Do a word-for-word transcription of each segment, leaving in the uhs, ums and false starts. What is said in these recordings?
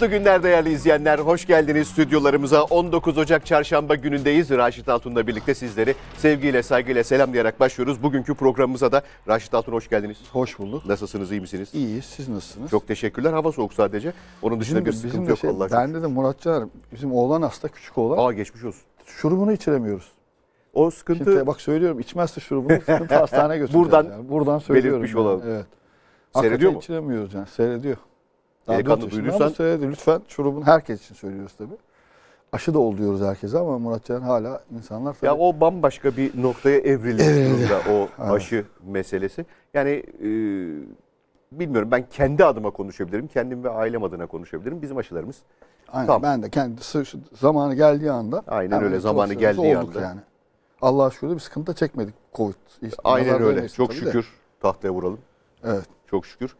Mutlu günler değerli izleyenler. Hoş geldiniz stüdyolarımıza. on dokuz Ocak Çarşamba günündeyiz. Raşit Altun'la birlikte sizleri sevgiyle, saygıyla selamlayarak başlıyoruz. Bugünkü programımıza da Raşit Altun hoş geldiniz. Hoş bulduk. Nasılsınız, iyi misiniz? İyiyiz, siz nasılsınız? Çok teşekkürler. Hava soğuk sadece. Onun dışında bizim, bir sıkıntı bizim yok şey, Allah'a. Ben de Murat Caner, bizim oğlan hasta, küçük oğlan. Aa, geçmiş olsun. Şurubunu içiremiyoruz. O sıkıntı... Şimdi bak söylüyorum, içmezse şurubunu sıkıntı hastaneye götüreceğiz. Buradan, yani. Buradan söylüyorum. Belirtmiş yani. Olalım. Evet. Seyrediyor mu? İçiremiyoruz yani, seyrediyor. Delikanlı duyduysan. Lütfen şurubun herkes için söylüyoruz tabii. Aşı da oluyoruz herkese ama Murat Caner hala insanlar... Tabii... Ya o bambaşka bir noktaya evrildi. Evet. O aşı evet. meselesi. Yani e, bilmiyorum, ben kendi adıma konuşabilirim. Kendim ve ailem adına konuşabilirim. Bizim aşılarımız. Aynen tam. Ben de kendi zamanı geldiği anda... Aynen yani öyle zamanı geldiği anda. Yani. Allah'a şükür bir sıkıntı çekmedik Covid. İşte aynen öyle. Çok şükür. De. Tahtaya vuralım. Evet. Çok şükür.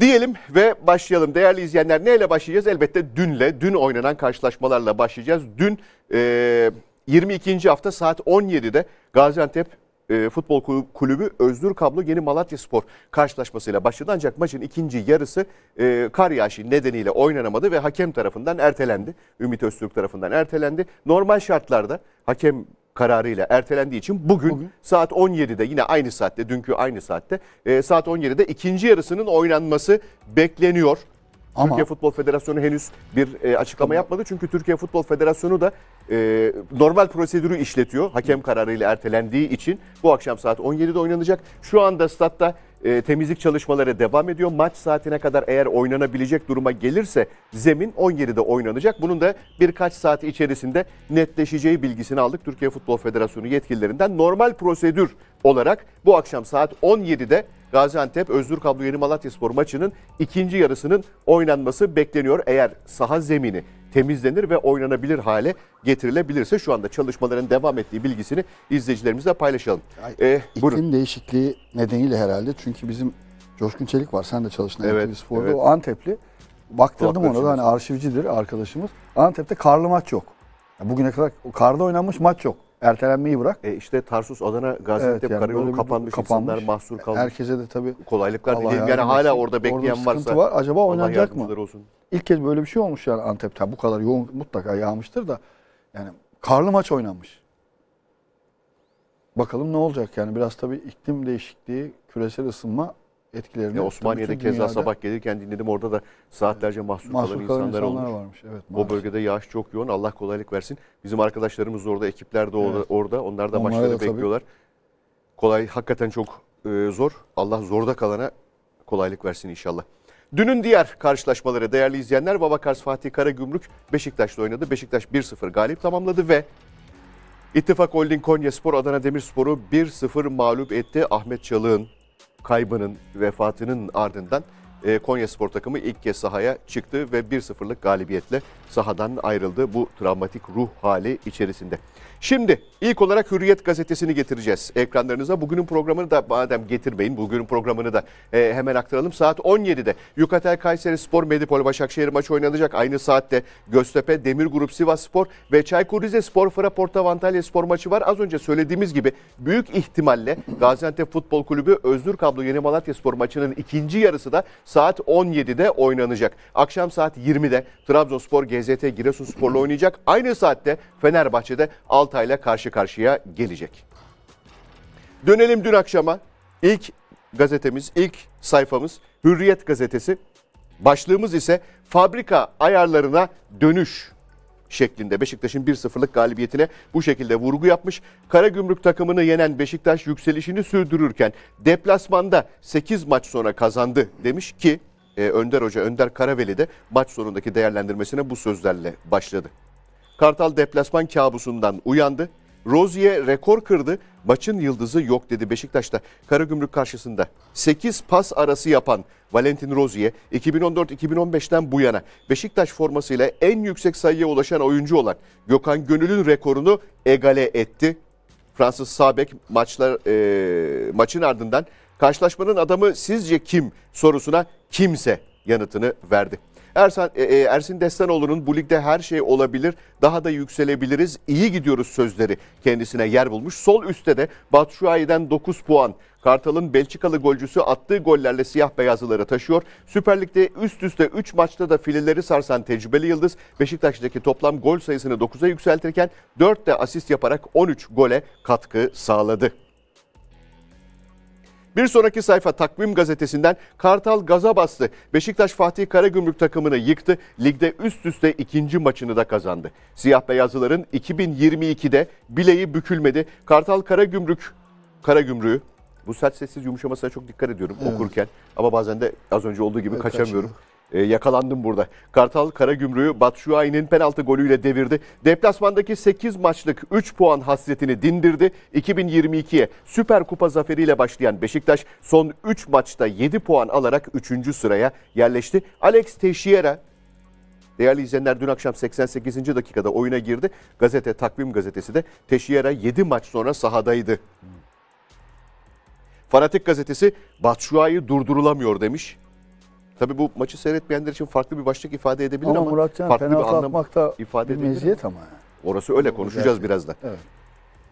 Diyelim ve başlayalım. Değerli izleyenler, neyle başlayacağız? Elbette dünle, dün oynanan karşılaşmalarla başlayacağız. Dün e, yirmi ikinci hafta saat on yedide Gaziantep e, Futbol Kulübü Öznür Kablo Yeni Malatyaspor karşılaşmasıyla başladı. Ancak maçın ikinci yarısı e, kar yağışı nedeniyle oynanamadı ve hakem tarafından ertelendi. Ümit Öztürk tarafından ertelendi. Normal şartlarda hakem kararıyla ertelendiği için bugün, bugün saat on yedide yine aynı saatte, dünkü aynı saatte e, saat on yedide ikinci yarısının oynanması bekleniyor. Ama Türkiye Futbol Federasyonu henüz bir e, açıklama yapmadı. Çünkü Türkiye Futbol Federasyonu da e, normal prosedürü işletiyor. Hakem kararıyla ertelendiği için bu akşam saat on yedide oynanacak. Şu anda statta e, temizlik çalışmaları devam ediyor. Maç saatine kadar eğer oynanabilecek duruma gelirse zemin on yedide oynanacak. Bunun da birkaç saat içerisinde netleşeceği bilgisini aldık Türkiye Futbol Federasyonu yetkililerinden. Normal prosedür olarak bu akşam saat on yedide Gaziantep Öznür Kablo Yeni Malatyaspor maçının ikinci yarısının oynanması bekleniyor. Eğer saha zemini temizlenir ve oynanabilir hale getirilebilirse, şu anda çalışmaların devam ettiği bilgisini izleyicilerimizle paylaşalım. Ee, İklim değişikliği nedeniyle herhalde, çünkü bizim Coşkun Çelik var, sen de çalıştın evet, Antepli Spor'da, evet. O Antepli. Baktırdım ona da, hani arşivcidir arkadaşımız. Antep'te karlı maç yok. Yani bugüne kadar karda oynanmış maç yok. Ertelenmeyi bırak. E işte Tarsus, Adana, Gaziantep, evet, yani karayolu kapanmış, kapanmış, insanlar mahsur kalmış. Herkese de tabii kolaylıklar dileyim. Yani hala orada bekleyen varsa var. Acaba oynanacak mı? Olsun. İlk kez böyle bir şey olmuş yani Antep'ten. Bu kadar yoğun mutlaka yağmıştır da. Yani karlı maç oynanmış. Bakalım ne olacak yani, biraz tabii iklim değişikliği, küresel ısınma etkilerini. Ya Osmaniye'de keza sabah gelirken dinledim, orada da saatlerce mahsur, mahsur kalan insanlar, insanlar olmuş. Varmış. Evet, o bölgede yağış çok yoğun. Allah kolaylık versin. Bizim arkadaşlarımız orada, ekipler de evet. orada. Onlar da Onlar maçları da bekliyorlar. Tabii. Kolay, hakikaten çok e, zor. Allah zorda kalana kolaylık versin inşallah. Dünün diğer karşılaşmaları değerli izleyenler, Babakars Fatih Karagümrük Beşiktaş'la oynadı. Beşiktaş bir sıfır galip tamamladı ve İttifak Holding Konyaspor Adana Demirspor'u bir sıfır mağlup etti. Ahmet Çalık'ın kaybının, vefatının ardından e, Konyaspor takımı ilk kez sahaya çıktı ve bir sıfırlık galibiyetle sahadan ayrıldı bu travmatik ruh hali içerisinde. Şimdi ilk olarak Hürriyet gazetesini getireceğiz ekranlarınıza. Bugünün programını da madem getirmeyin, bugünün programını da e, hemen aktaralım. Saat on yedide Yukatel Kayseri Spor Medipol Başakşehir maçı oynanacak. Aynı saatte Göztepe Demir Grup Sivas Spor ve Çaykur Rizespor Fraportav Antalya Spor maçı var. Az önce söylediğimiz gibi büyük ihtimalle Gaziantep Futbol Kulübü Öznür Kablo Yeni Malatyaspor maçının ikinci yarısı da saat on yedide oynanacak. Akşam saat yirmide Trabzonspor G Z T Giresunspor'la oynayacak. Aynı saatte Fenerbahçe'de Altay'la karşı karşıya gelecek. Dönelim dün akşama. İlk gazetemiz, ilk sayfamız Hürriyet gazetesi. Başlığımız ise fabrika ayarlarına dönüş şeklinde. Beşiktaş'ın bir sıfırlık galibiyetine bu şekilde vurgu yapmış. Karagümrük takımını yenen Beşiktaş yükselişini sürdürürken deplasmanda sekiz maç sonra kazandı demiş ki Önder Hoca, Önder Karaveli de maç sonundaki değerlendirmesine bu sözlerle başladı. Kartal deplasman kabusundan uyandı. Rosier rekor kırdı. Maçın yıldızı yok dedi Beşiktaş'ta. Karagümrük karşısında sekiz pas arası yapan Valentin Rosier iki bin on dört iki bin on beşten bu yana Beşiktaş formasıyla en yüksek sayıya ulaşan oyuncu olan Gökhan Gönül'ün rekorunu egale etti. Fransız sağ bek maçlar e, maçın ardından karşılaşmanın adamı sizce kim sorusuna kimse yanıtını verdi. Ersen, e, Ersin Destanoğlu'nun bu ligde her şey olabilir, daha da yükselebiliriz, iyi gidiyoruz sözleri kendisine yer bulmuş. Sol üstte de Batshuayi'den dokuz puan. Kartal'ın Belçikalı golcüsü attığı gollerle siyah beyazlıları taşıyor. Süper Lig'de üst üste üç maçta da fileleri sarsan tecrübeli Yıldız, Beşiktaş'taki toplam gol sayısını dokuza yükseltirken dörtte asist yaparak on üç gole katkı sağladı. Bir sonraki sayfa Takvim Gazetesi'nden. Kartal gaza bastı. Beşiktaş Fatih Karagümrük takımını yıktı. Ligde üst üste ikinci maçını da kazandı. Siyah beyazlıların iki bin yirmi ikide bileği bükülmedi. Kartal Karagümrük, Karagümrük'ü, bu sert sessiz yumuşamasına çok dikkat ediyorum evet. okurken. Ama bazen de az önce olduğu gibi evet, kaçamıyorum. E, yakalandım burada. Kartal Karagümrük'ü Batshuayi'nin penaltı golüyle devirdi. Deplasmandaki sekiz maçlık üç puan hasretini dindirdi. iki bin yirmi ikiye Süper Kupa zaferiyle başlayan Beşiktaş son üç maçta yedi puan alarak üçüncü sıraya yerleşti. Alex Teixeira, değerli izleyenler, dün akşam seksen sekizinci dakikada oyuna girdi. Gazete Takvim Gazetesi de Teixeira yedi maç sonra sahadaydı. Fanatik Gazetesi Batshuayi durdurulamıyor demiş. Tabii bu maçı seyretmeyenler için farklı bir başlık ifade edebilir ama, ama Murat Can, farklı bir anlam ifade edebilir. Meziyet ama. Orası öyle, konuşacağız biraz da. Evet.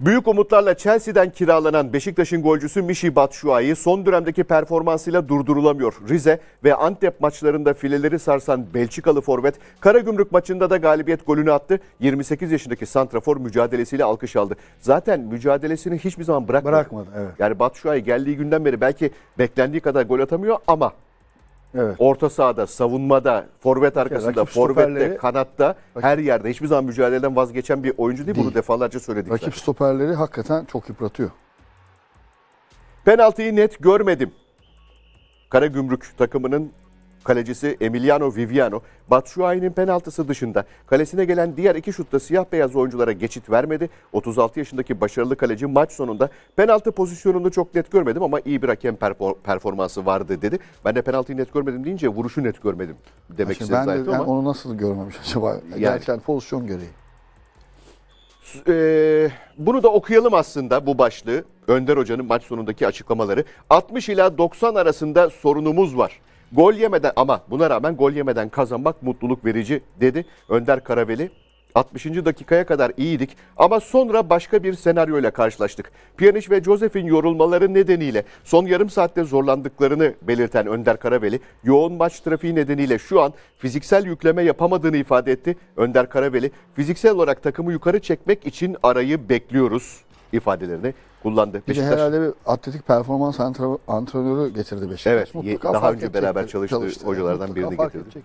Büyük umutlarla Chelsea'den kiralanan Beşiktaş'ın golcüsü Michy Batshuayi son dönemdeki performansıyla durdurulamıyor. Rize ve Antep maçlarında fileleri sarsan Belçikalı forvet, Karagümrük maçında da galibiyet golünü attı. yirmi sekiz yaşındaki santrafor mücadelesiyle alkış aldı. Zaten mücadelesini hiçbir zaman bırakmadı. Bırakmadı evet. Yani Batshuayi geldiği günden beri belki beklendiği kadar gol atamıyor ama evet. orta sahada, savunmada, forvet arkasında, forvette, kanatta, her yerde hiçbir zaman mücadeleden vazgeçen bir oyuncu değil. değil. Bunu defalarca söyledik. Rakip zaten. Stoperleri hakikaten çok yıpratıyor. Penaltıyı net görmedim. Karagümrük takımının kalecisi Emiliano Viviano, Batshuayi'nin penaltısı dışında kalesine gelen diğer iki şutta siyah beyaz oyunculara geçit vermedi. otuz altı yaşındaki başarılı kaleci maç sonunda penaltı pozisyonunu çok net görmedim ama iyi bir hakem performansı vardı dedi. Ben de penaltıyı net görmedim deyince vuruşu net görmedim demek istedim zaten de, ama. Yani onu nasıl görmemiş acaba? Yani. Gerçekten pozisyon gereği. Ee, bunu da okuyalım aslında, bu başlığı. Önder Hoca'nın maç sonundaki açıklamaları. altmış ila doksan arasında sorunumuz var. Gol yemeden ama buna rağmen gol yemeden kazanmak mutluluk verici dedi Önder Karaveli. altmışıncı dakikaya kadar iyiydik ama sonra başka bir senaryoyla karşılaştık. Pjanić ve Josef'in yorulmaları nedeniyle son yarım saatte zorlandıklarını belirten Önder Karaveli, yoğun maç trafiği nedeniyle şu an fiziksel yükleme yapamadığını ifade etti. Önder Karaveli, fiziksel olarak takımı yukarı çekmek için arayı bekliyoruz ifadelerini kullandı. Beşiktaş herhalde bir atletik performans antrenörü getirdi Beşiktaş. Evet, mutlaka daha önce beraber çalıştığı çalıştı, hocalardan yani, birini getirdi. Edecektir.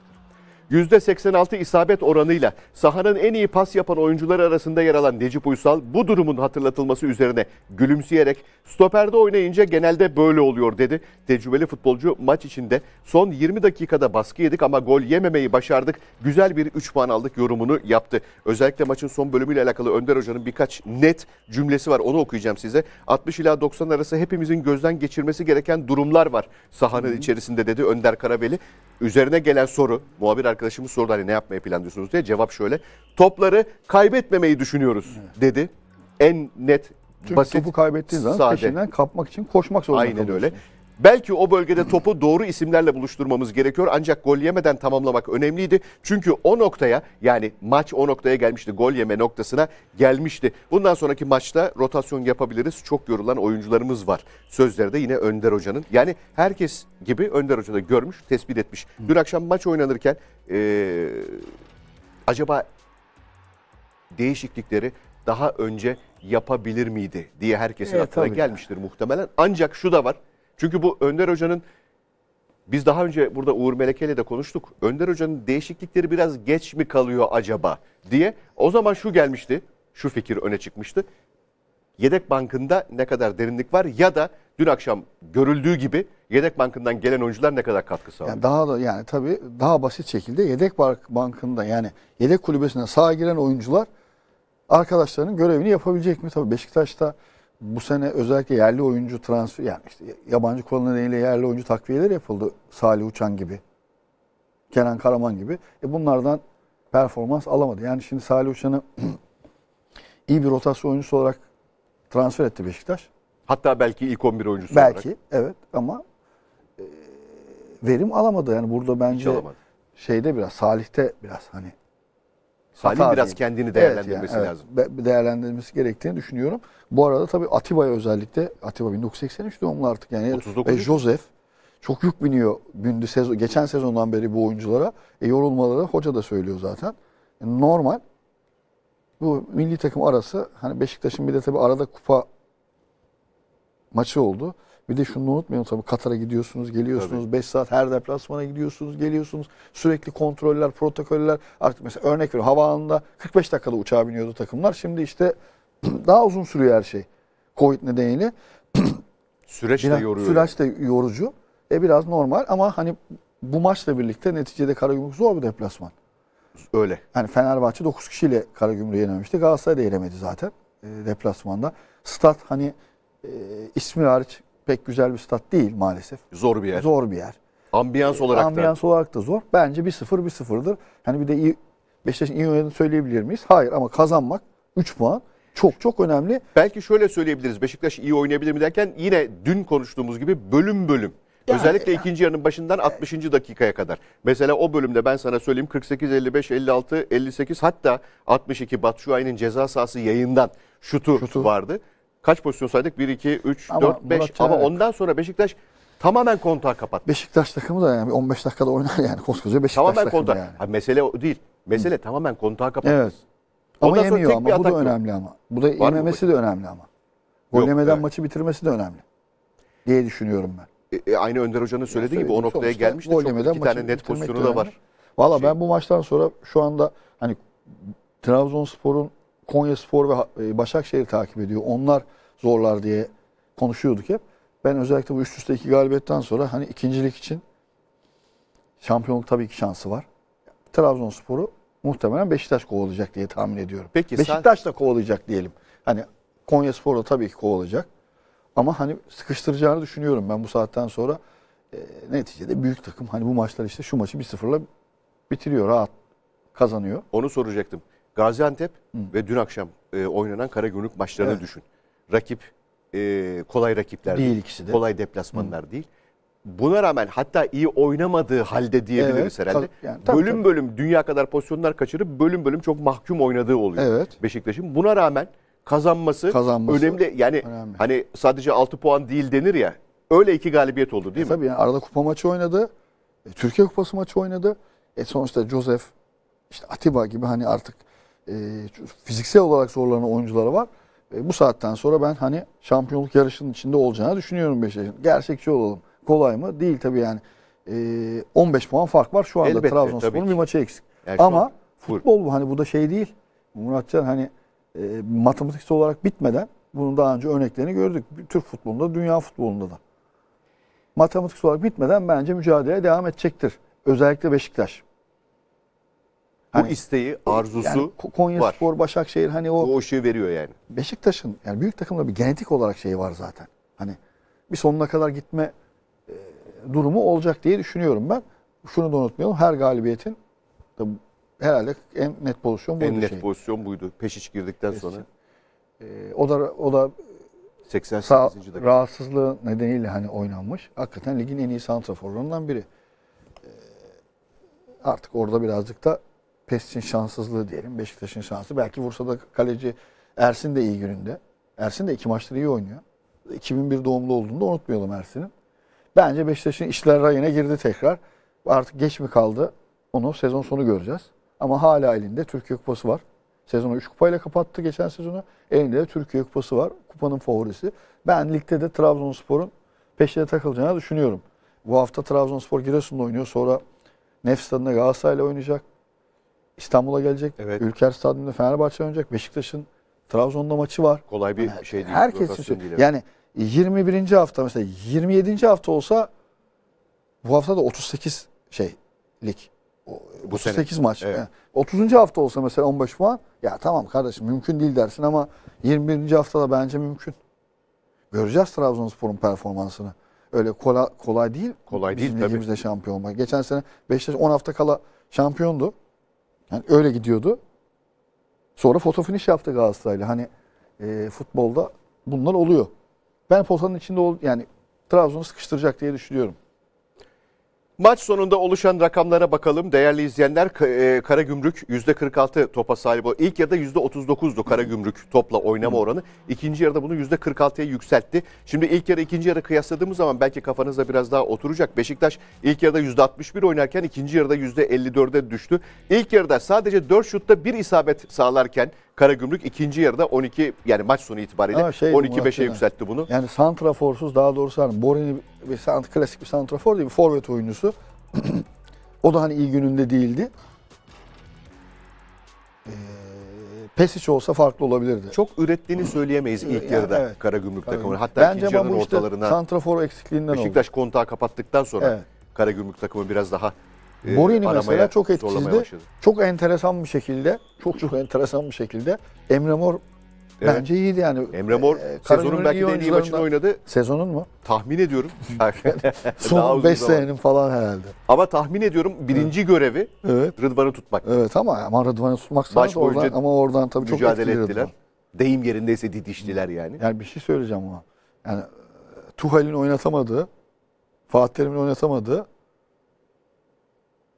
yüzde seksen altı isabet oranıyla sahanın en iyi pas yapan oyuncuları arasında yer alan Necip Uysal bu durumun hatırlatılması üzerine gülümseyerek stoperde oynayınca genelde böyle oluyor dedi. Tecrübeli futbolcu maç içinde son yirmi dakikada baskı yedik ama gol yememeyi başardık. Güzel bir üç puan aldık yorumunu yaptı. Özellikle maçın son bölümüyle alakalı Önder Hoca'nın birkaç net cümlesi var. Onu okuyacağım size. altmış ila doksan arası hepimizin gözden geçirmesi gereken durumlar var sahanın hmm. içerisinde dedi Önder Karaveli. Üzerine gelen soru, muhabir arkadaşımız sordu hani ne yapmayı planlıyorsunuz diye, cevap şöyle: topları kaybetmemeyi düşünüyoruz dedi. En net, çünkü basit, topu kaybettiğiniz zaman peşinden kapmak için koşmak zorunda kalıyorsunuz. Aynen öyle. Belki o bölgede topu doğru isimlerle buluşturmamız gerekiyor ancak gol yemeden tamamlamak önemliydi. Çünkü o noktaya, yani maç o noktaya gelmişti, gol yeme noktasına gelmişti. Bundan sonraki maçta rotasyon yapabiliriz, çok yorulan oyuncularımız var. Sözleri de yine Önder Hoca'nın. Yani herkes gibi Önder Hoca da görmüş, tespit etmiş. Dün akşam maç oynanırken ee, acaba değişiklikleri daha önce yapabilir miydi diye herkesin e, aklına gelmiştir yani. Muhtemelen. Ancak şu da var. Çünkü bu Önder Hoca'nın, biz daha önce burada Uğur Meleke'yle de konuştuk. Önder Hoca'nın değişiklikleri biraz geç mi kalıyor acaba diye. O zaman şu gelmişti, şu fikir öne çıkmıştı. Yedek bankında ne kadar derinlik var ya da dün akşam görüldüğü gibi yedek bankından gelen oyuncular ne kadar katkı sağlıyor? Yani daha da, yani tabii daha basit şekilde yedek bankında, yani yedek kulübesine sağa giren oyuncular arkadaşlarının görevini yapabilecek mi? Tabii Beşiktaş'ta bu sene özellikle yerli oyuncu transfer, yani işte yabancı kuralı nedeniyle yerli oyuncu takviyeleri yapıldı. Salih Uçan gibi, Kenan Karaman gibi. E bunlardan performans alamadı. Yani şimdi Salih Uçan'ı iyi bir rotasyon oyuncusu olarak transfer etti Beşiktaş. Hatta belki ilk on bir oyuncusu belki, olarak. Belki evet ama e, verim alamadı. Yani burada bence şeyde biraz, Salih'te biraz hani. Salih biraz kendini değerlendirmesi evet yani, lazım. Evet, değerlendirmesi gerektiğini düşünüyorum. Bu arada tabii Atiba'ya özellikle, Atiba bin dokuz yüz seksen üç doğumlu artık yani. otuz dokuz. E, Josef çok yük biniyor. Bündü sezon, geçen sezondan beri bu oyunculara. E, yorulmaları hoca da söylüyor zaten. E, normal. Bu milli takım arası, hani Beşiktaş'ın bir de tabii arada kupa maçı oldu. Bir de şunu unutmayın tabii, Katar'a gidiyorsunuz, geliyorsunuz, tabii. beş saat her deplasmana gidiyorsunuz, geliyorsunuz. Sürekli kontroller, protokoller. Artık mesela örnek veriyorum, havaalanında kırk beş dakikada uçağa biniyordu takımlar. Şimdi işte daha uzun sürüyor her şey. Covid nedeniyle. Süreç de yoruyor. Süreç de yorucu. E biraz normal ama hani bu maçla birlikte neticede Karagümrük zor bir deplasman. Öyle. Yani Fenerbahçe dokuz kişiyle Karagümrük'ü yenememişti. Galatasaray da yenemedi zaten e, deplasmanda. Stat hani e, ismi hariç pek güzel bir stat değil maalesef. Zor bir yer. Zor bir yer. Ambiyans olarak e, ambiyans da. Ambiyans olarak da zor. Bence bir sıfır bir sıfır'dır. Hani bir de iyi, Beşiktaş'ın iyi oynadığını söyleyebilir miyiz? Hayır ama kazanmak üç puan çok çok önemli. Belki şöyle söyleyebiliriz. Beşiktaş iyi oynayabilir mi derken yine dün konuştuğumuz gibi bölüm bölüm. Yani, özellikle yani, ikinci yarının başından altmışıncı dakikaya kadar. Mesela o bölümde ben sana söyleyeyim kırk sekiz, elli beş, elli altı, elli sekiz hatta altmış iki Batshuayi'nin ceza sahası yayından şutu, şutu. vardı. Kaç pozisyon saydık? bir, iki, üç, dört, beş. Ama ondan sonra Beşiktaş tamamen kontağı kapattı. Beşiktaş takımı da yani on beş dakikada oynar yani. Koskoca Beşiktaş tamamen takımı kontağı. Yani. Ha, mesele o değil. Mesele Hı. tamamen kontağı kapattı. Evet. Ama yemiyor ama. Bu da önemli yok. ama. Bu da yememesi de önemli ama. Gol yemeden maçı bitirmesi de önemli. Diye düşünüyorum ben. E, aynı Önder Hoca'nın söylediği gibi o noktaya gelmişti. Çok, iki tane net pozisyonu da var. Valla şey. ben bu maçtan sonra şu anda hani Trabzonspor'un Konyaspor ve Başakşehir takip ediyor. Onlar zorlar diye konuşuyorduk hep. Ben özellikle bu üst üste iki galibiyetten sonra hani ikincilik için şampiyonluk tabii ki şansı var. Trabzonspor'u muhtemelen Beşiktaş kovalayacak diye tahmin ediyorum. Peki, Beşiktaş sen... da kovalayacak diyelim. Hani Konyaspor da tabii ki kovalayacak. Ama hani sıkıştıracağını düşünüyorum ben bu saatten sonra. E, neticede büyük takım hani bu maçlar işte şu maçı bir sıfır'la bitiriyor, rahat kazanıyor. Onu soracaktım. Gaziantep Hı. ve dün akşam e, oynanan Karagümrük maçlarını evet. düşün. Rakip e, kolay rakipler değil, değil. ikisi de. Kolay deplasmanlar Hı. değil. Buna rağmen hatta iyi oynamadığı halde diyebiliriz evet, herhalde. Yani, tabii, bölüm tabii. bölüm dünya kadar pozisyonlar kaçırıp bölüm bölüm çok mahkum oynadığı oluyor evet. Beşiktaş'ın. Buna rağmen Kazanması, Kazanması önemli. Yani önemli. Hani sadece altı puan değil denir ya. Öyle iki galibiyet oldu değil e mi? Tabii yani arada kupa maçı oynadı. E, Türkiye Kupası maçı oynadı. E, sonuçta Josef, işte Atiba gibi hani artık e, fiziksel olarak zorlanan oyuncuları var. E, bu saatten sonra ben hani şampiyonluk yarışının içinde olacağını düşünüyorum Beşiktaş'ın. Gerçekçi olalım. Kolay mı? Değil tabii yani. E, on beş puan fark var şu anda. Trabzonspor'un bir maçı eksik. Yani ama futbol bu. Hani bu da şey değil. Muratcan hani E, matematiksel olarak bitmeden bunun daha önce örneklerini gördük. Türk futbolunda, dünya futbolunda da. Matematiksel olarak bitmeden bence mücadeleye devam edecektir. Özellikle Beşiktaş. Hani, bu isteği, arzusu yani, Konya var. Konyaspor, Başakşehir hani o... O ışığı veriyor yani. Beşiktaş'ın yani büyük takımda bir genetik olarak şeyi var zaten. Hani bir sonuna kadar gitme e, durumu olacak diye düşünüyorum ben. Şunu da unutmayalım. Her galibiyetin... Da, herhalde en net pozisyon buydu. En net şey. pozisyon buydu. Peşiç girdikten Peşiç. sonra. Ee, o da o da seksen sekizinci dakika rahatsızlığı nedeniyle hani oynanmış. Hakikaten ligin en iyi santraforlarından biri. Ee, artık orada birazcık da Peşiç'in şanssızlığı diyelim. Beşiktaş'ın şansı. Belki Bursa'da kaleci Ersin de iyi gününde. Ersin de iki maçta iyi oynuyor. iki bin bir doğumlu olduğunda unutmayalım Ersin'in. Bence Beşiktaş'ın işler rayına girdi tekrar. Artık geç mi kaldı? Onu sezon sonu göreceğiz. Ama hala elinde Türkiye Kupası var. Sezonu üç kupayla kapattı geçen sezonu. Elinde de Türkiye Kupası var. Kupanın favorisi. Ben ligde de Trabzonspor'un peşine takılacağını düşünüyorum. Bu hafta Trabzonspor Giresun'la oynuyor. Sonra Nef Stadı'nda Galatasaray'la oynayacak. İstanbul'a gelecek. Evet. Ülker Stadyumu'nda Fenerbahçe oynayacak. Beşiktaş'ın Trabzon'da maçı var. Kolay bir yani, şey değil. Herkes için. Yani yirmi birinci hafta mesela yirmi yedinci hafta olsa bu hafta da otuz sekiz şey lig. Bu otuz sekiz maç. Evet. Yani otuzuncu hafta olsa mesela on beş puan. Ya tamam kardeşim mümkün değil dersin ama yirmi birinci haftada bence mümkün. Göreceğiz Trabzonspor'un performansını. Öyle kolay, kolay değil. Kolay değil tabii. Bizim ligimizde şampiyon olmak. Geçen sene Beşiktaş on hafta kala şampiyondu. Yani öyle gidiyordu. Sonra fotofiniş yaptı Galatasaray'la. Hani e, futbolda bunlar oluyor. Ben potanın içinde ol, yani Trabzon'u sıkıştıracak diye düşünüyorum. Maç sonunda oluşan rakamlara bakalım. Değerli izleyenler, Karagümrük yüzde kırk altı topa sahip oldu. İlk yarıda yüzde otuz dokuzdu Karagümrük topla oynama oranı. İkinci yarıda bunu yüzde kırk altıya yükseltti. Şimdi ilk yarı ikinci yarı kıyasladığımız zaman belki kafanızda biraz daha oturacak. Beşiktaş ilk yarıda yüzde altmış bir oynarken ikinci yarıda yüzde elli dörde düştü. İlk yarıda sadece dört şutta bir isabet sağlarken Karagümrük ikinci yarıda on iki, yani maç sonu itibariyle şey, on iki beşe yükseltti bunu. Yani santraforsuz, daha doğrusu hani Borini bir sant, klasik bir santrafor değil, bir forvet oyuncusu. O da hani iyi gününde değildi. Ee, Pesic olsa farklı olabilirdi. Çok ürettiğini söyleyemeyiz ilk yarıda yani, evet, Karagümrük takımı. Hatta bence ikinci yarının işte ortalarına santrafor eksikliğinden Beşiktaş oldu. Kontağı kapattıktan sonra evet, Karagümrük takımı biraz daha Borini mesela çok etkisizdi. Çok enteresan bir şekilde, çok çok enteresan bir şekilde Emre Mor evet, bence iyiydi yani. Emre Mor e, sezonun belki de en iyi maçını oynadı. Sezonun mu? Tahmin ediyorum. Son beş senenin falan herhalde. Ama tahmin ediyorum birinci evet, görevi evet, Rıdvan'ı tutmak. Evet ama, ama Rıdvan'ı tutmak sadece oradan, ama oradan tabii çok mücadele ettiler. Rıdvan. Deyim yerindeyse didiştiler yani. Yani bir şey söyleyeceğim ama. Yani Tuhal'in oynatamadığı, Fatih Terim'in oynatamadığı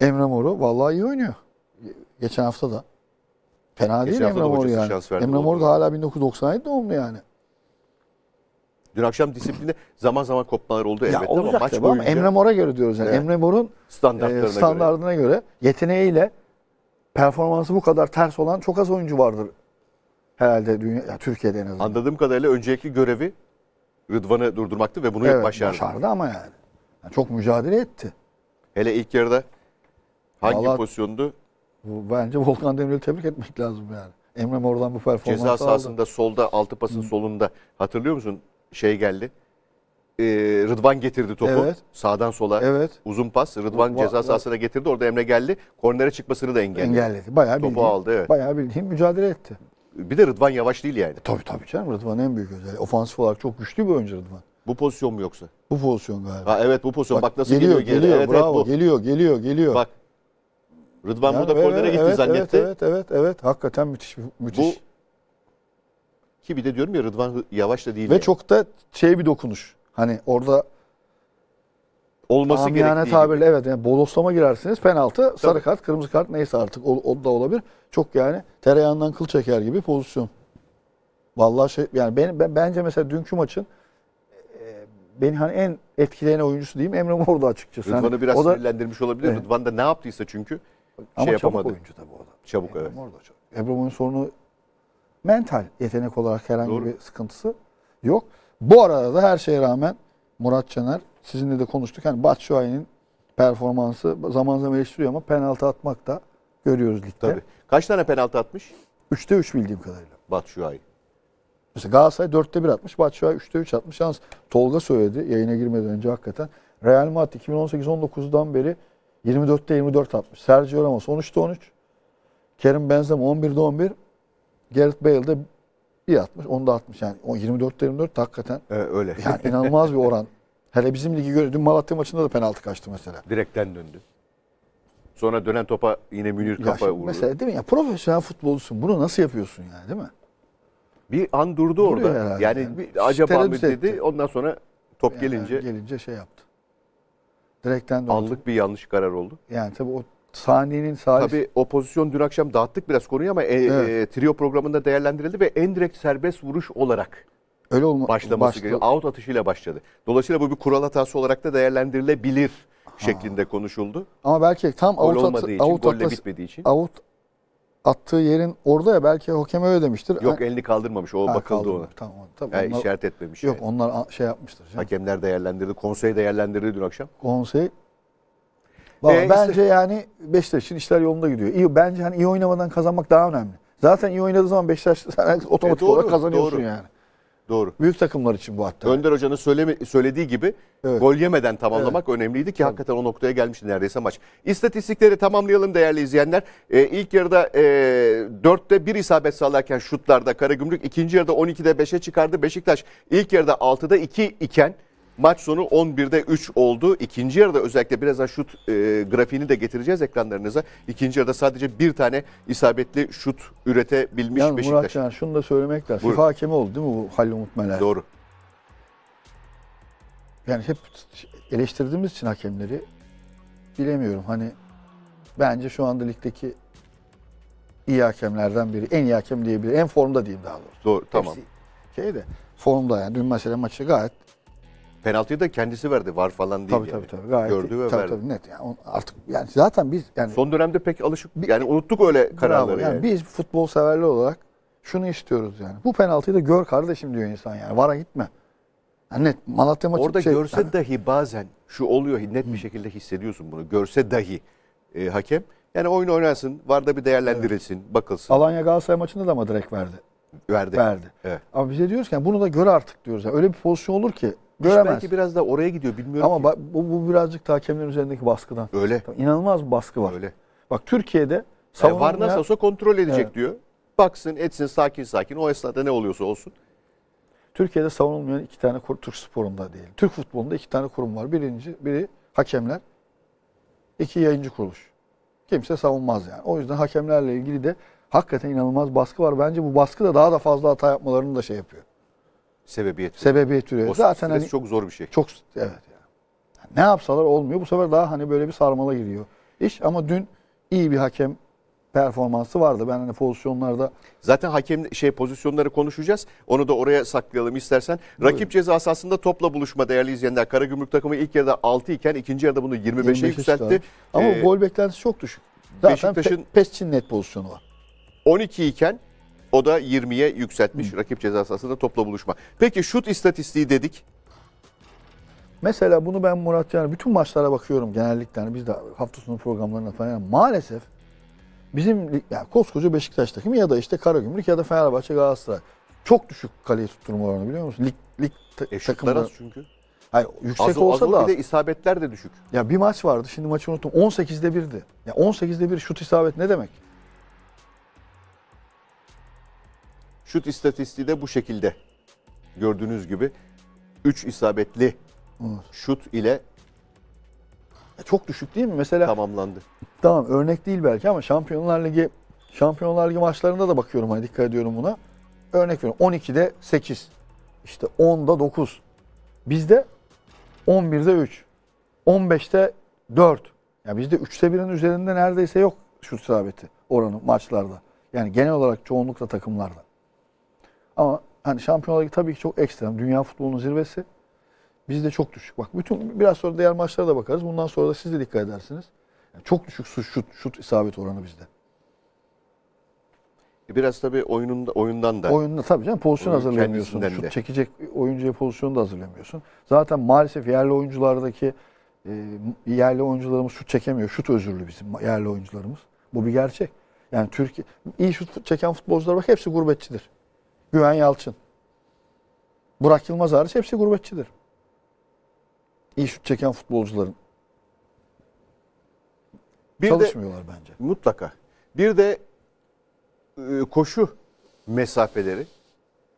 Emre Mor'u vallahi iyi oynuyor. Geçen hafta da. Fena değil Emre Mor yani. Emre Mor da hala bin dokuz yüz doksan yedi doğumlu yani. Dün akşam disiplinde zaman zaman kopmalar oldu elbette ama maç boyunca. Ama Emre Mor'a göre diyoruz yani. Evet. Emre Mor'un standartlarına, e, standartlarına göre. göre yeteneğiyle performansı bu kadar ters olan çok az oyuncu vardır herhalde dünya, ya Türkiye'de en azından. Anladığım kadarıyla önceki görevi Rıdvan'ı durdurmaktı ve bunu evet, başardı. Başardı ama yani. yani. Çok mücadele etti. Hele ilk yarıda hangi vallahi pozisyondu? Bence Volkan Demirel'i tebrik etmek lazım yani. Emre Mor'dan bu performansı aldı. Ceza sahasında aldı, solda, altı pasın hmm. solunda hatırlıyor musun? Şey geldi. Ee, Rıdvan getirdi topu. Evet. Sağdan sola evet, uzun pas. Rıdvan Rıdva, ceza sahasına getirdi. Orada Emre geldi. Kornere çıkmasını da engelledi. Engelledi. Bayağı topu bildiğim, aldı. Evet. Bayağı bildiğim mücadele etti. Bir de Rıdvan yavaş değil yani. E, tabii tabii canım. Rıdvan'ın en büyük özelliği. Ofansif olarak çok güçlü bir oyuncu Rıdvan. Bu pozisyon mu yoksa? Bu pozisyon galiba. Ha, evet bu pozisyon. Bak, Bak nasıl geliyor. Geliyor, geliyor. Evet, bravo. Evet, geliyor, geliyor, geliyor. Bak. Rıdvan yani burada evet, kornere gitti evet, zannetti. Evet, evet, evet. Hakikaten müthiş. müthiş. Bu, ki bir de diyorum ya Rıdvan yavaş da değil. Ve yani, çok da şey bir dokunuş. Hani orada olması gerektiği tabirle gibi. Evet. Yani bodoslama girersiniz. Penaltı, tabii, sarı kart, kırmızı kart neyse artık o, o da olabilir. Çok yani tereyağından kıl çeker gibi pozisyon. Vallahi şey yani ben, ben bence mesela dünkü maçın beni hani en etkileyen oyuncusu diyeyim Emre Mor'da açıkçası. Rıdvan'ı hani biraz sinirlendirmiş olabilir. Evet. Rıdvan da ne yaptıysa çünkü ama şey yapamadı. Ama çabuk oyuncu tabii o da. Çabuk Emre evet. Emre Mor'un sorunu mental yetenek olarak herhangi doğru, bir sıkıntısı yok. Bu arada da her şeye rağmen Murat Caner sizinle de konuştuk. Hani Batshuayi'nin performansı zaman zaman eleştiriyor ama penaltı atmak da görüyoruz ligde. Tabii. Kaç tane penaltı atmış? üçte üç bildiğim kadarıyla. Batshuayi. Mesela Galatasaray dörtte bir atmış, Batshuayi üçte üç atmış. Yalnız Tolga söyledi yayına girmeden önce hakikaten. Real Madrid iki bin on sekiz on dokuzdan beri yirmi dörtte yirmi dört atmış. Sergio Ramos on üçte on üç. Kerim Benzema on birde on bir. Gareth Bale'de bir atmış, onu da atmış. Yani yirmi dörtte yirmi dört hakikaten ee, öyle. Yani inanılmaz bir oran. Hele bizim ligi gördüğüm Malatya maçında da penaltı kaçtı mesela. Direkten döndü. Sonra dönen topa yine Münir kafa vurdu. Mesela değil mi? Ya profesyonel futbolcusun. Bunu nasıl yapıyorsun yani değil mi? Bir an durdu duruyor orada. Yani, yani bir acaba mı dedi. Ondan sonra top yani gelince gelince şey yaptı. Direkten döndü. Anlık bir yanlış karar oldu. Yani tabii o saniyenin sahip. Tabii o pozisyon dün akşam dağıttık biraz konuyu ama evet, e, e, trio programında değerlendirildi ve en direkt serbest vuruş olarak öyle olma, başlaması başladı, gerekiyor. Out atışıyla başladı. Dolayısıyla bu bir kural hatası olarak da değerlendirilebilir ha, şeklinde konuşuldu. Ama belki tam out, out, için, out, atlas, bitmediği için. out attığı yerin orada ya belki hakem öyle demiştir. Yok elini kaldırmamış. O ha, bakıldı ona. Tamam, tamam. Yani onlar, işaret etmemiş. Yok yani, onlar şey yapmıştır. Canım. Hakemler değerlendirdi. Konsey değerlendirdi dün akşam. Konsey. Vallahi ee, bence işte, yani Beşiktaş'ın işler yolunda gidiyor. İyi, bence hani iyi oynamadan kazanmak daha önemli. Zaten iyi oynadığı zaman Beşiktaş otomatik e, doğru, olarak kazanıyorsun doğru, yani. Doğru. Büyük takımlar için bu hatta. Önder Hoca'nın söyleme, söylediği gibi evet, gol yemeden tamamlamak evet, önemliydi ki evet, hakikaten o noktaya gelmişti neredeyse maç. İstatistikleri tamamlayalım değerli izleyenler. Ee, ilk yarıda e, dörtte bir isabet sağlarken şutlarda Karagümrük, ikinci yarıda on ikide beşe çıkardı. Beşiktaş ilk yarıda altıda iki iken maç sonu on birde üç oldu. İkinci yarıda özellikle birazdan şut e, grafiğini de getireceğiz ekranlarınıza. İkinci yarıda sadece bir tane isabetli şut üretebilmiş yani Beşiktaş. Murat Can, şunu da söylemek lazım. FIFA hakemi oldu değil mi bu Halil Umut Meler? Doğru. Yani hep eleştirdiğimiz için hakemleri bilemiyorum. Hani bence şu anda ligdeki iyi hakemlerden biri. En iyi hakem diyebilir. En formda diyeyim daha doğrusu. Doğru, tamam. Şey de formda yani. Dün mesela maçı gayet... Penaltıyı da kendisi verdi. Var falan değil. Tabii yani. Tabii. Tabii. Gayet gördü ve tabii, verdi. Tabii, net. Yani artık yani zaten biz... Yani son dönemde pek alışık... Yani unuttuk öyle kararları. Yani. Yani biz futbol severler olarak şunu istiyoruz yani. Bu penaltıyı da gör kardeşim diyor insan yani. VAR'a gitme. Yani net. Malatya maçı... Orada şey, görse yani dahi bazen şu oluyor. Net bir şekilde hissediyorsun bunu. Görse dahi e, hakem... Yani oyun oynansın, VAR'da bir değerlendirilsin, evet, bakılsın. Alanya Galatasaray maçında da ama direkt verdi. Verdi. Verdi. Evet. Ama bize diyoruz ki yani bunu da gör artık diyoruz. Yani öyle bir pozisyon olur ki göremez. Belki biraz da oraya gidiyor, bilmiyorum ama ki. Ama bu, bu birazcık da hakemlerin üzerindeki baskıdan. Öyle. Tabii, inanılmaz bir baskı var. Öyle. Bak Türkiye'de savunma... Yani VAR nasıl olsa kontrol edecek, evet, diyor. Baksın, etsin, sakin sakin. O esnada ne oluyorsa olsun. Türkiye'de savunulmayan iki tane Türk sporunda değil. Türk futbolunda iki tane kurum var. Birinci, biri hakemler. İki yayıncı kuruluş. Kimse savunmaz yani. O yüzden hakemlerle ilgili de hakikaten inanılmaz baskı var. Bence bu baskı da daha da fazla hata yapmalarını da şey yapıyor. Sebebiyet. Sebebiyet veriyor. O zaten hani çok zor bir şey. Çok, evet yani. Yani ne yapsalar olmuyor. Bu sefer daha hani böyle bir sarmala giriyor iş. Ama dün iyi bir hakem performansı vardı. Ben hani pozisyonlarda... Zaten hakem şey pozisyonları konuşacağız. Onu da oraya saklayalım istersen. Buyurun. Rakip ceza sahasında topla buluşma değerli izleyenler. Karagümrük takımı ilk yarıda altı iken ikinci yarıda bunu yirmi beşe yükseltti. Ama ee, gol beklentisi çok düşük. Zaten Beşiktaş'ın Pesçin net pozisyonu var. on iki iken o da yirmiye yükseltmiş. Hı. Rakip ceza sahasında topla buluşma. Peki şut istatistiği dedik. Mesela bunu ben Murat yani bütün maçlara bakıyorum genellikle. Yani biz de hafta sonu programlarına falan yani maalesef bizim yani koskoca Beşiktaş takımı ya da işte Karagümrük ya da Fenerbahçe, Galatasaray çok düşük kaleye tutturma oranı biliyor musun? Lig, lig e, takımları az çünkü. Hayır, yüksek az, olsa az da az. Bir de isabetler de düşük. Ya bir maç vardı şimdi maçı unuttum. on sekizde birdi. Ya on sekizde bir şut isabet ne demek? Şut istatistiği de bu şekilde. Gördüğünüz gibi üç isabetli, evet, şut ile çok düşük değil mi? Mesela tamamlandı. Tamam, örnek değil belki ama Şampiyonlar Ligi Şampiyonlar Ligi maçlarında da bakıyorum hani dikkat ediyorum buna. Örnek veriyorum on ikide sekiz. İşte onda dokuz. Bizde on birde üç. on beşte dört. Ya yani bizde üçte birin üzerinde neredeyse yok şut isabeti oranı maçlarda. Yani genel olarak çoğunlukla takımlarda. Ama hani Şampiyonlar Ligi tabii ki çok ekstrem. Dünya futbolunun zirvesi. Bizde çok düşük. Bak bütün biraz sonra diğer maçlara da bakarız. Bundan sonra da siz de dikkat edersiniz. Yani çok düşük şut, şut isabet oranı bizde. Biraz tabii oyunun, oyundan da. Oyunda tabii canım pozisyon oyun hazırlayamıyorsun. Şut de. Çekecek oyuncuya pozisyonu da hazırlayamıyorsun. Zaten maalesef yerli oyunculardaki e, yerli oyuncularımız şut çekemiyor. Şut özürlü bizim yerli oyuncularımız. Bu bir gerçek. Yani Türkiye iyi şut çeken futbolcular bak hepsi gurbetçidir. Güven Yalçın. Burak Yılmaz hariç hepsi gurbetçidir. İyi şut çeken futbolcuların. Bir çalışmıyorlar de, bence. Mutlaka. Bir de e, koşu mesafeleri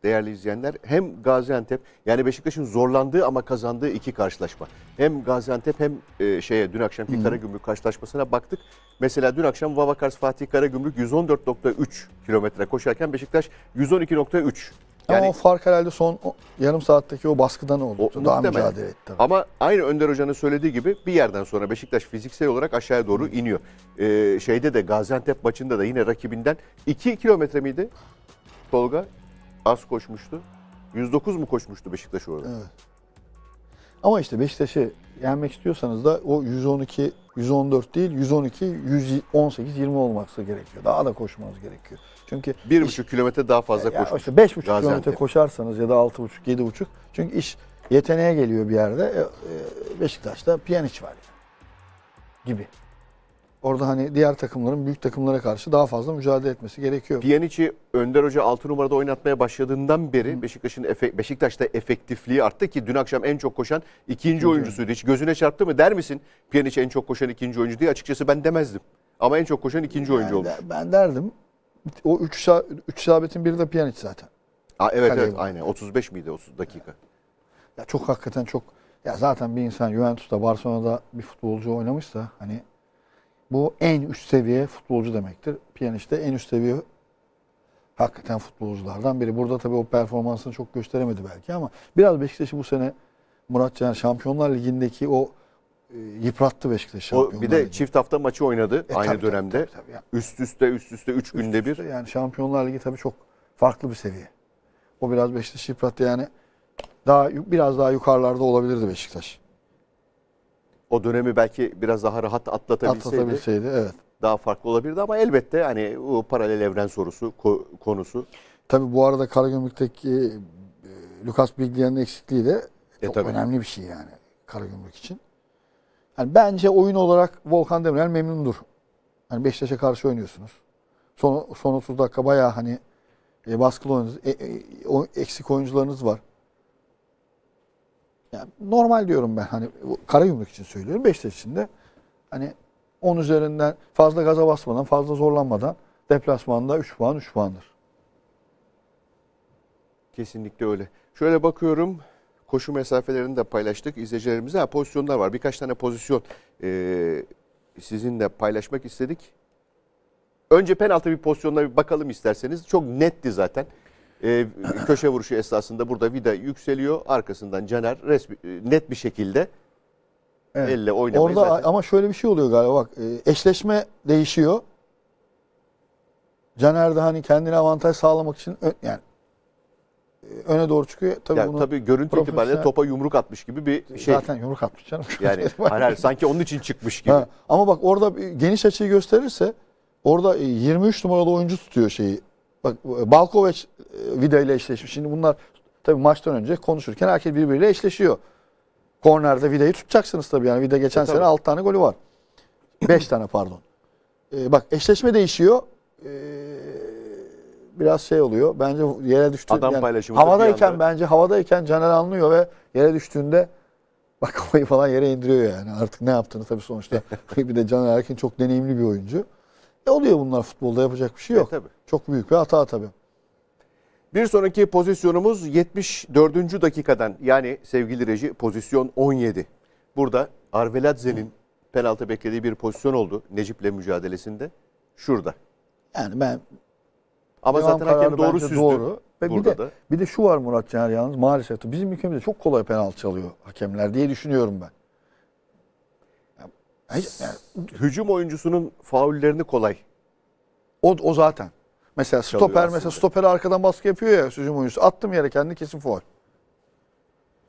değerli izleyenler hem Gaziantep yani Beşiktaş'ın zorlandığı ama kazandığı iki karşılaşma. Hem Gaziantep hem e, şeye dün akşamki hmm. Karagümrük karşılaşmasına baktık. Mesela dün akşam Vavakars Fatih Karagümrük yüz on dört nokta üç kilometre koşarken Beşiktaş yüz on iki nokta üç. Yani ama o fark herhalde son yarım saatteki o baskıdan oldu. O, daha mücadele etti. Ama aynı Önder Hoca'nın söylediği gibi bir yerden sonra Beşiktaş fiziksel olarak aşağıya doğru iniyor. Ee, şeyde de Gaziantep maçında da yine rakibinden iki kilometre miydi? Tolga az koşmuştu. yüz dokuz mu koşmuştu Beşiktaş orada? Evet. Ama işte Beşiktaş'ı yenmek istiyorsanız da o yüz on iki yüz on dört değil yüz on iki yüz on sekiz yirmi olması gerekiyor. Daha da koşmanız gerekiyor. Çünkü bir buçuk kilometre daha fazla koşun. İşte beş buçuk kilometre koşarsanız ya da altı buçuk yedi buçuk çünkü iş yeteneğe geliyor bir yerde. Beşiktaş'ta Pjanić var yani. Gibi. Orada hani diğer takımların büyük takımlara karşı daha fazla mücadele etmesi gerekiyor. Pjanic'i Önder Hoca altı numarada oynatmaya başladığından beri Beşiktaş'ın efe, Beşiktaş'ta efektifliği arttı ki dün akşam en çok koşan ikinci Hı -hı. oyuncusuydu. Hiç gözüne çarptı mı der misin? Pjanic en çok koşan ikinci oyuncu diye açıkçası ben demezdim. Ama en çok koşan ikinci yani oyuncu olmuş. Ben derdim. O üç isabetin biri de Pjanic zaten. Aa, evet Kaleye evet var. Aynen. otuz beş miydi otuz dakika? Ya çok hakikaten çok. Ya zaten bir insan Juventus'ta Barcelona'da bir futbolcu oynamışsa hani bu en üst seviye futbolcu demektir. Pjanic de en üst seviye hakikaten futbolculardan biri. Burada tabii o performansını çok gösteremedi belki ama biraz Beşiktaş'ı bu sene Murat Caner Şampiyonlar Ligi'ndeki o yıprattı Beşiktaş'ı. Bir de çift hafta maçı oynadı e, aynı tabii, dönemde. Tabii, tabii, tabii. Üst üste üst üste üç üst günde üste, bir. Yani Şampiyonlar Ligi tabii çok farklı bir seviye. O biraz Beşiktaş'ı yıprattı yani. Daha biraz daha yukarılarda olabilirdi Beşiktaş. O dönemi belki biraz daha rahat atlatabilseydi. Atlatabilseydi evet. Daha farklı olabilirdi ama elbette hani o paralel evren sorusu konusu. Tabii bu arada Karagümrük'teki Lucas Biglia'nın eksikliği de çok e, önemli bir şey yani Karagümrük için. Yani bence oyun olarak Volkan Demirel memnundur. Hani Beşiktaş'a karşı oynuyorsunuz. Son, son otuz dakika bayağı hani e, baskılı oyunuz, e, e, eksik oyuncularınız var. Yani normal diyorum ben hani Karagümrük için söylüyorum. Beşiktaş için de hani on üzerinden fazla gaza basmadan, fazla zorlanmadan deplasmanda üç puan üç puandır. Kesinlikle öyle. Şöyle bakıyorum. Koşu mesafelerini de paylaştık. İzleyicilerimize ha, pozisyonlar var. Birkaç tane pozisyon e, sizinle paylaşmak istedik. Önce penaltı bir pozisyonuna bir bakalım isterseniz. Çok netti zaten. E, köşe vuruşu esasında burada Vida yükseliyor. Arkasından Caner resmi, net bir şekilde evet. elle oynamayı orada zaten. Ama şöyle bir şey oluyor galiba. Bak, eşleşme değişiyor. Caner de hani kendine avantaj sağlamak için yani öne doğru çıkıyor. Tabii, yani, tabii görüntü profesyonel... itibariyle topa yumruk atmış gibi bir şey. Zaten yumruk atmış canım. Yani hayır, sanki onun için çıkmış gibi. Ha, ama bak orada geniş açıyı gösterirse orada yirmi üç numaralı oyuncu tutuyor şeyi. Bak Balkovic Vida ile eşleşmiş. Şimdi bunlar tabii maçtan önce konuşurken herkes birbiriyle eşleşiyor. Kornerde Vida'yı tutacaksınız tabii yani. Vida geçen e, sene altı tane golü var. beş tane pardon. Ee, bak eşleşme değişiyor. Ee, biraz şey oluyor. Bence yere düştü. Adam yani, paylaşımı. Havadayken anda... bence havadayken Caner anlıyor ve yere düştüğünde bak kafayı falan yere indiriyor yani. Artık ne yaptığını tabii sonuçta. Bir de Caner Erkin çok deneyimli bir oyuncu. E oluyor bunlar futbolda, yapacak bir şey yok. E, tabii. Çok büyük bir hata tabii. Bir sonraki pozisyonumuz yetmiş dördüncü dakikadan yani sevgili reji pozisyon on yedi. Burada Arveladze'nin penaltı beklediği bir pozisyon oldu Necip'le mücadelesinde. Şurada. Yani ben ama zaten hakem doğru süzdü. Doğru. Ve bir de, bir de şu var Murat Caner yalnız maalesef. Bizim ülkemizde çok kolay penaltı çalıyor hakemler diye düşünüyorum ben. Yani, yani, hücum oyuncusunun faullerini kolay. O, o zaten. Mesela stoper mesela stoper arkadan baskı yapıyor ya hücum oyuncusu. Attım yere kendi kesin faul.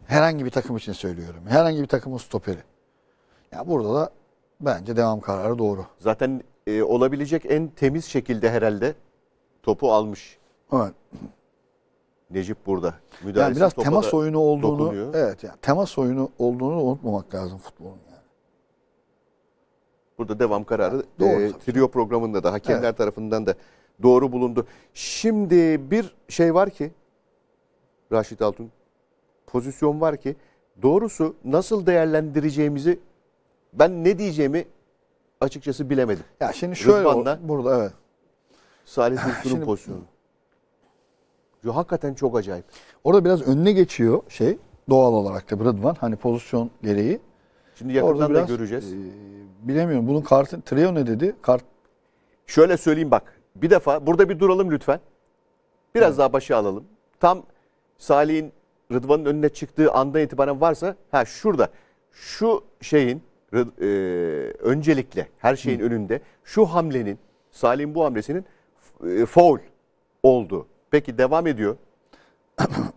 Herhangi bir takım için söylüyorum. Herhangi bir takımın stoperi. Ya burada da bence devam kararı doğru. Zaten e, olabilecek en temiz şekilde herhalde topu almış. Evet. Necip burada. Yani biraz temas oyunu olduğunu, dokunuyor. Evet yani temas oyunu olduğunu unutmamak lazım futbolun yani. Burada devam kararı yani, e, trio programında da hakemler evet. tarafından da doğru bulundu. Şimdi bir şey var ki Raşit Altun pozisyon var ki doğrusu nasıl değerlendireceğimizi ben ne diyeceğimi açıkçası bilemedim. Ya şimdi şöyle Rıdvan'la, o, burada evet. Salih Dursun'un pozisyonu. Yo, hakikaten çok acayip. Orada biraz önüne geçiyor şey doğal olarak da Rıdvan hani pozisyon gereği. Şimdi yakından biraz, da göreceğiz. E, bilemiyorum bunun kartı trio ne dedi? Kart. Şöyle söyleyeyim bak. Bir defa burada bir duralım lütfen. Biraz evet. daha başa alalım. Tam Salih'in Rıdvan'ın önüne çıktığı andan itibaren varsa ha şurada şu şeyin e, öncelikle her şeyin Hı. önünde şu hamlenin Salih'in bu hamlesinin e, faul oldu. Peki devam ediyor.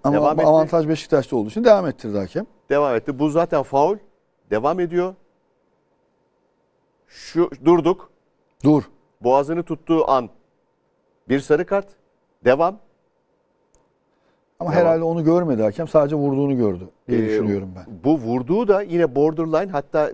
Ama devam avantaj Beşiktaş'ta olduğu için devam ettirdi hakem. Devam etti. Bu zaten faul. Devam ediyor. Şu durduk. Dur. Boğazını tuttuğu an. Bir sarı kart. Devam. Ama devam. Herhalde onu görmedi hakem. Sadece vurduğunu gördü diye ee, düşünüyorum ben. Bu vurduğu da yine borderline hatta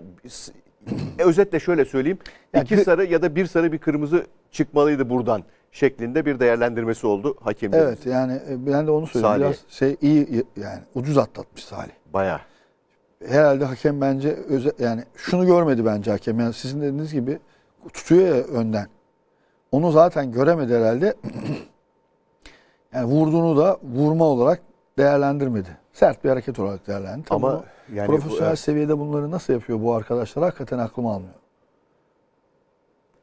özetle şöyle söyleyeyim. Yani iki sarı ya da bir sarı bir kırmızı çıkmalıydı buradan şeklinde bir değerlendirmesi oldu hakemlerin. Evet yani ben de onu söyleyeyim. Biraz şey iyi yani ucuz atlatmış Salih. Bayağı. Herhalde hakem bence özel, yani şunu görmedi bence hakem. Yani sizin dediğiniz gibi tutuyor ya önden. Onu zaten göremedi herhalde. Yani vurduğunu da vurma olarak değerlendirmedi. Sert bir hareket olarak değerlendi. Tabii ama yani profesyonel bu, seviyede bunları nasıl yapıyor bu arkadaşlar? Hakikaten aklım almıyor.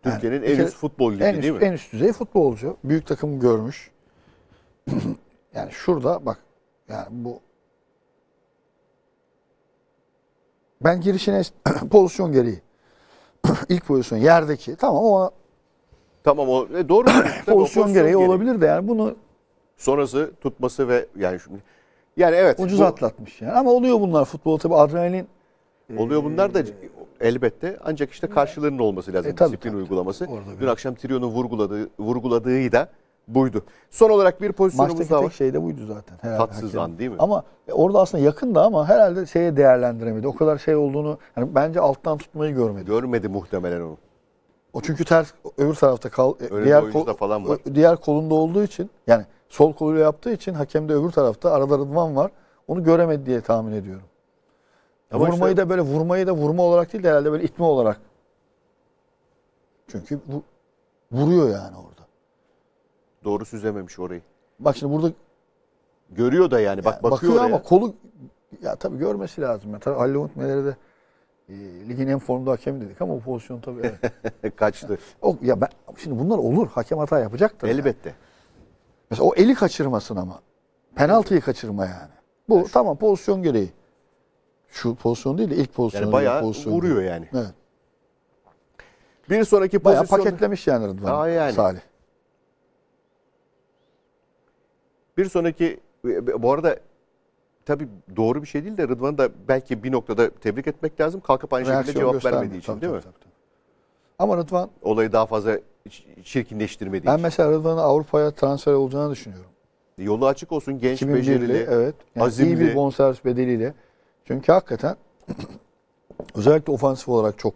Türkiye'nin yani, en üst futbol ligi değil mi? En üst düzey futbolcu. Büyük takım görmüş. Yani şurada bak yani bu Ben girişine pozisyon gereği ilk pozisyon yerdeki tamam ama tamam o e, doğru pozisyon, pozisyon gereği, gereği olabilir de yani bunu sonrası tutması ve yani şimdi yani evet ucuz bu, atlatmış yani ama oluyor bunlar futbolda tabii adrenalin oluyor bunlar da elbette ancak işte karşılığının olması lazım e, tabii, disiplin tabii, uygulaması. Tabii. Dün akşam Trio'nun vurguladığı vurguladığı da buydu. Son olarak bir pozisyonumuz maçtaki daha var. Tek şey de buydu zaten. Herhalde tatsız an değil mi? Ama orada aslında yakında ama herhalde şeye değerlendiremedi. O kadar şey olduğunu yani bence alttan tutmayı görmedi. Görmedi muhtemelen onu. O çünkü ters öbür tarafta kal öyle diğer kol, falan var. Diğer kolunda olduğu için yani sol koluyla yaptığı için hakem de öbür tarafta arada Rıdvan var. Onu göremedi diye tahmin ediyorum. Ama vurmayı işte, da böyle vurmayı da vurma olarak değil de herhalde böyle itme olarak. Çünkü bu, vuruyor yani orada. Doğru süzememiş orayı. Bak şimdi burada görüyor da yani. Bak yani bakıyor, bakıyor ama kolu ya tabii görmesi lazım. Ya tabii Halil Umut Meler'e de e, ligin en formda hakemi dedik ama o pozisyon tabii evet. Kaçtı. O ya ben şimdi bunlar olur. Hakem hata yapacaktır. Elbette. Yani. Mesela o eli kaçırmasın ama penaltıyı kaçırma yani. Bu yani tamam pozisyon gereği. Şu pozisyon değil de ilk pozisyon. Yani bayağı pozisyon vuruyor değil yani. Evet. Bir sonraki pozisyon. Bayağı paketlemiş yani Rıdvan yani. Salih. Bir sonraki, bu arada tabii doğru bir şey değil de Rıdvan'ı da belki bir noktada tebrik etmek lazım. Kalkıp aynı reaksiyon şekilde cevap vermediği için tabii, değil tabii, mi? Tabii, tabii. Ama Rıdvan... Olayı daha fazla çirkinleştirmediği ben için. Ben mesela Rıdvan'ın Avrupa'ya transfer olacağını düşünüyorum. Yolu açık olsun genç, becerili, evet, yani azimli. İyi bir bonservis bedeliyle. Çünkü hakikaten özellikle ofansif olarak çok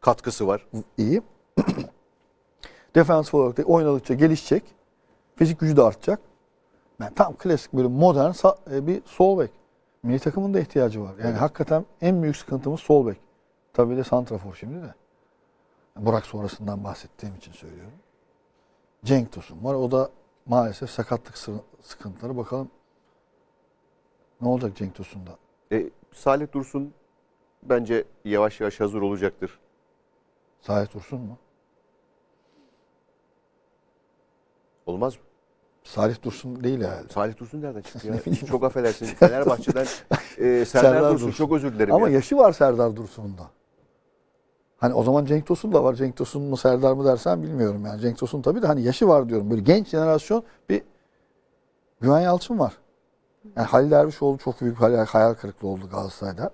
katkısı var. İyi. Defansif olarak da oynadıkça gelişecek. Fizik gücü de artacak. Yani tam klasik böyle modern bir sol bek. Milli takımın da ihtiyacı var. Yani evet, hakikaten en büyük sıkıntımız sol bek. Tabii de santrafor şimdi de. Burak sonrasından bahsettiğim için söylüyorum. Cenk Tosun var. O da maalesef sakatlık sıkıntıları. Bakalım ne olacak Cenk Tosun'da? E, Salih Dursun bence yavaş yavaş hazır olacaktır. Salih Dursun mu? Olmaz mı? Salih Dursun değil herhalde. Salih Dursun nereden çıktı ya? Çok affedersin. Fenerbahçe'den e, Serdar, Serdar Dursun. Dursun. Çok özür dilerim. Ama ya, yaşı var Serdar Dursun'un da. Hani o zaman Cenk Tosun da var. Cenk Tosun mu Serdar mı dersen bilmiyorum yani. Cenk Tosun tabii de hani yaşı var diyorum. Böyle genç jenerasyon bir Güven Yalçın var. Yani Halil Dervişoğlu çok büyük hayal kırıklığı oldu Galatasaray'da.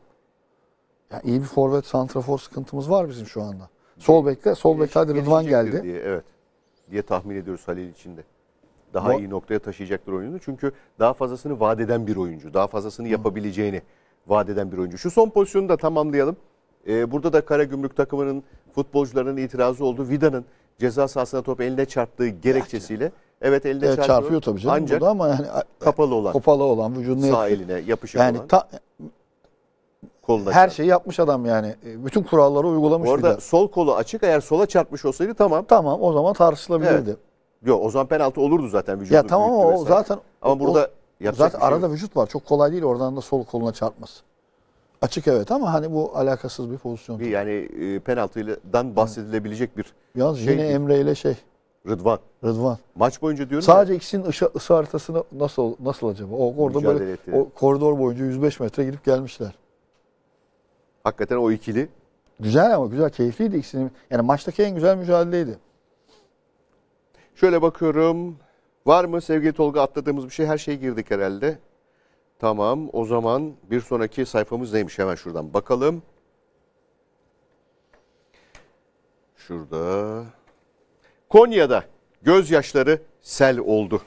Yani iyi bir forvet santrafor sıkıntımız var bizim şu anda. Sol bekle, sol bekle hadi Rıdvan geldi. Diye, evet. Diye tahmin ediyoruz Halil içinde. Daha bu, iyi noktaya taşıyacaktır oyunu. Çünkü daha fazlasını vaat eden bir oyuncu. Daha fazlasını yapabileceğini vaat eden bir oyuncu. Şu son pozisyonu da tamamlayalım. Ee, burada da Karagümrük takımının futbolcularının itirazı oldu. Vida'nın ceza sahasına top eline çarptığı gerekçesiyle. Evet eline evet, çarpıyor. Çarpıyor tabii canım. Ancak ama yani, kapalı olan. Kapalı olan. Vücuduna sağ yapıyor, eline yapışık yani, olan. Ta, koluna her şeyi yapmış adam yani. Bütün kuralları uygulamış. Orada Vida. Sol kolu açık. Eğer sola çarpmış olsaydı tamam. Tamam o zaman tartışılabilirdi. Evet. Yok o zaman penaltı olurdu zaten vücudu. Ya tamam o vesaire. Zaten ama burada o, zaten şey arada vücut var. Çok kolay değil oradan da sol koluna çarpması. Açık evet ama hani bu alakasız bir pozisyon. Bir yani e, penaltıdan bahsedilebilecek bir yalnız şey. Yine değil. Emre ile şey Rıdvan. Rıdvan. Maç boyunca diyorum. Sadece ya, ikisinin ışı, ısı haritasını nasıl nasıl acaba? O orada mücadele böyle ettiler. O koridor boyunca yüz beş metre girip gelmişler. Hakikaten o ikili güzel ama güzel keyifliydi ikisinin. Yani maçtaki en güzel mücadeleydi. Şöyle bakıyorum. Var mı sevgili Tolga atladığımız bir şey? Her şeye girdik herhalde. Tamam. O zaman bir sonraki sayfamız neymiş? Hemen şuradan bakalım. Şurada. Konya'da gözyaşları sel oldu.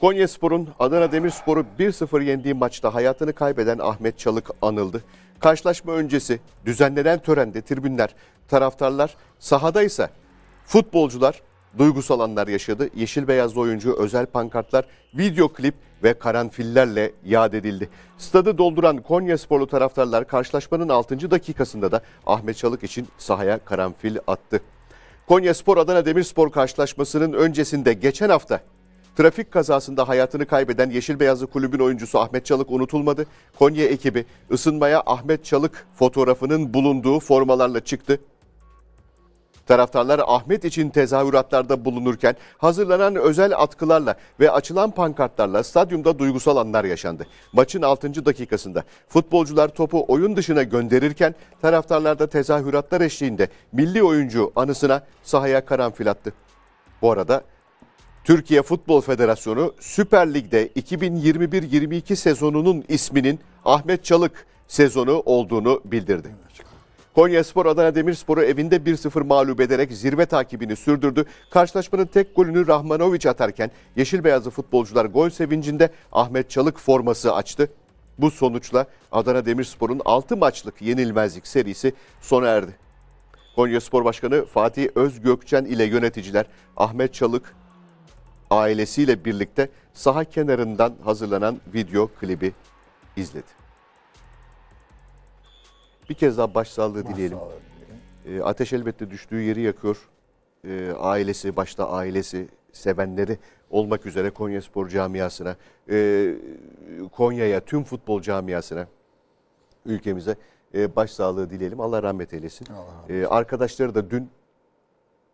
Konyaspor'un Adana Demirspor'u bir sıfır yendiği maçta hayatını kaybeden Ahmet Çalık anıldı. Karşılaşma öncesi düzenlenen törende tribünler, taraftarlar, sahada ise futbolcular duygusal anlar yaşadı. Yeşil beyazlı oyuncu özel pankartlar, video klip ve karanfillerle yad edildi. Stadı dolduran Konyasporlu taraftarlar karşılaşmanın altıncı dakikasında da Ahmet Çalık için sahaya karanfil attı. Konyaspor Adana Demirspor karşılaşmasının öncesinde geçen hafta trafik kazasında hayatını kaybeden Yeşil Beyazlı kulübün oyuncusu Ahmet Çalık unutulmadı. Konya ekibi ısınmaya Ahmet Çalık fotoğrafının bulunduğu formalarla çıktı. Taraftarlar Ahmet için tezahüratlarda bulunurken hazırlanan özel atkılarla ve açılan pankartlarla stadyumda duygusal anlar yaşandı. Maçın altıncı dakikasında futbolcular topu oyun dışına gönderirken taraftarlar da tezahüratlar eşliğinde milli oyuncu anısına sahaya karanfil attı. Bu arada Türkiye Futbol Federasyonu Süper Lig'de iki bin yirmi bir yirmi iki sezonunun isminin Ahmet Çalık sezonu olduğunu bildirdi. Konyaspor Adana Demirspor'u evinde bir sıfır mağlup ederek zirve takibini sürdürdü. Karşılaşmanın tek golünü Rahmanoviç atarken yeşil beyazlı futbolcular gol sevincinde Ahmet Çalık forması açtı. Bu sonuçla Adana Demirspor'un altı maçlık yenilmezlik serisi sona erdi. Konyaspor Başkanı Fatih Özgökçen ile yöneticiler Ahmet Çalık ailesiyle birlikte saha kenarından hazırlanan video klibi izledi. Bir kez daha başsağlığı dileyelim. E, ateş elbette düştüğü yeri yakıyor. E, ailesi, başta ailesi, sevenleri olmak üzere Konyaspor camiasına, e, Konya'ya, tüm futbol camiasına, ülkemize e, başsağlığı dileyelim. Allah rahmet eylesin. Allah e, arkadaşları da dün,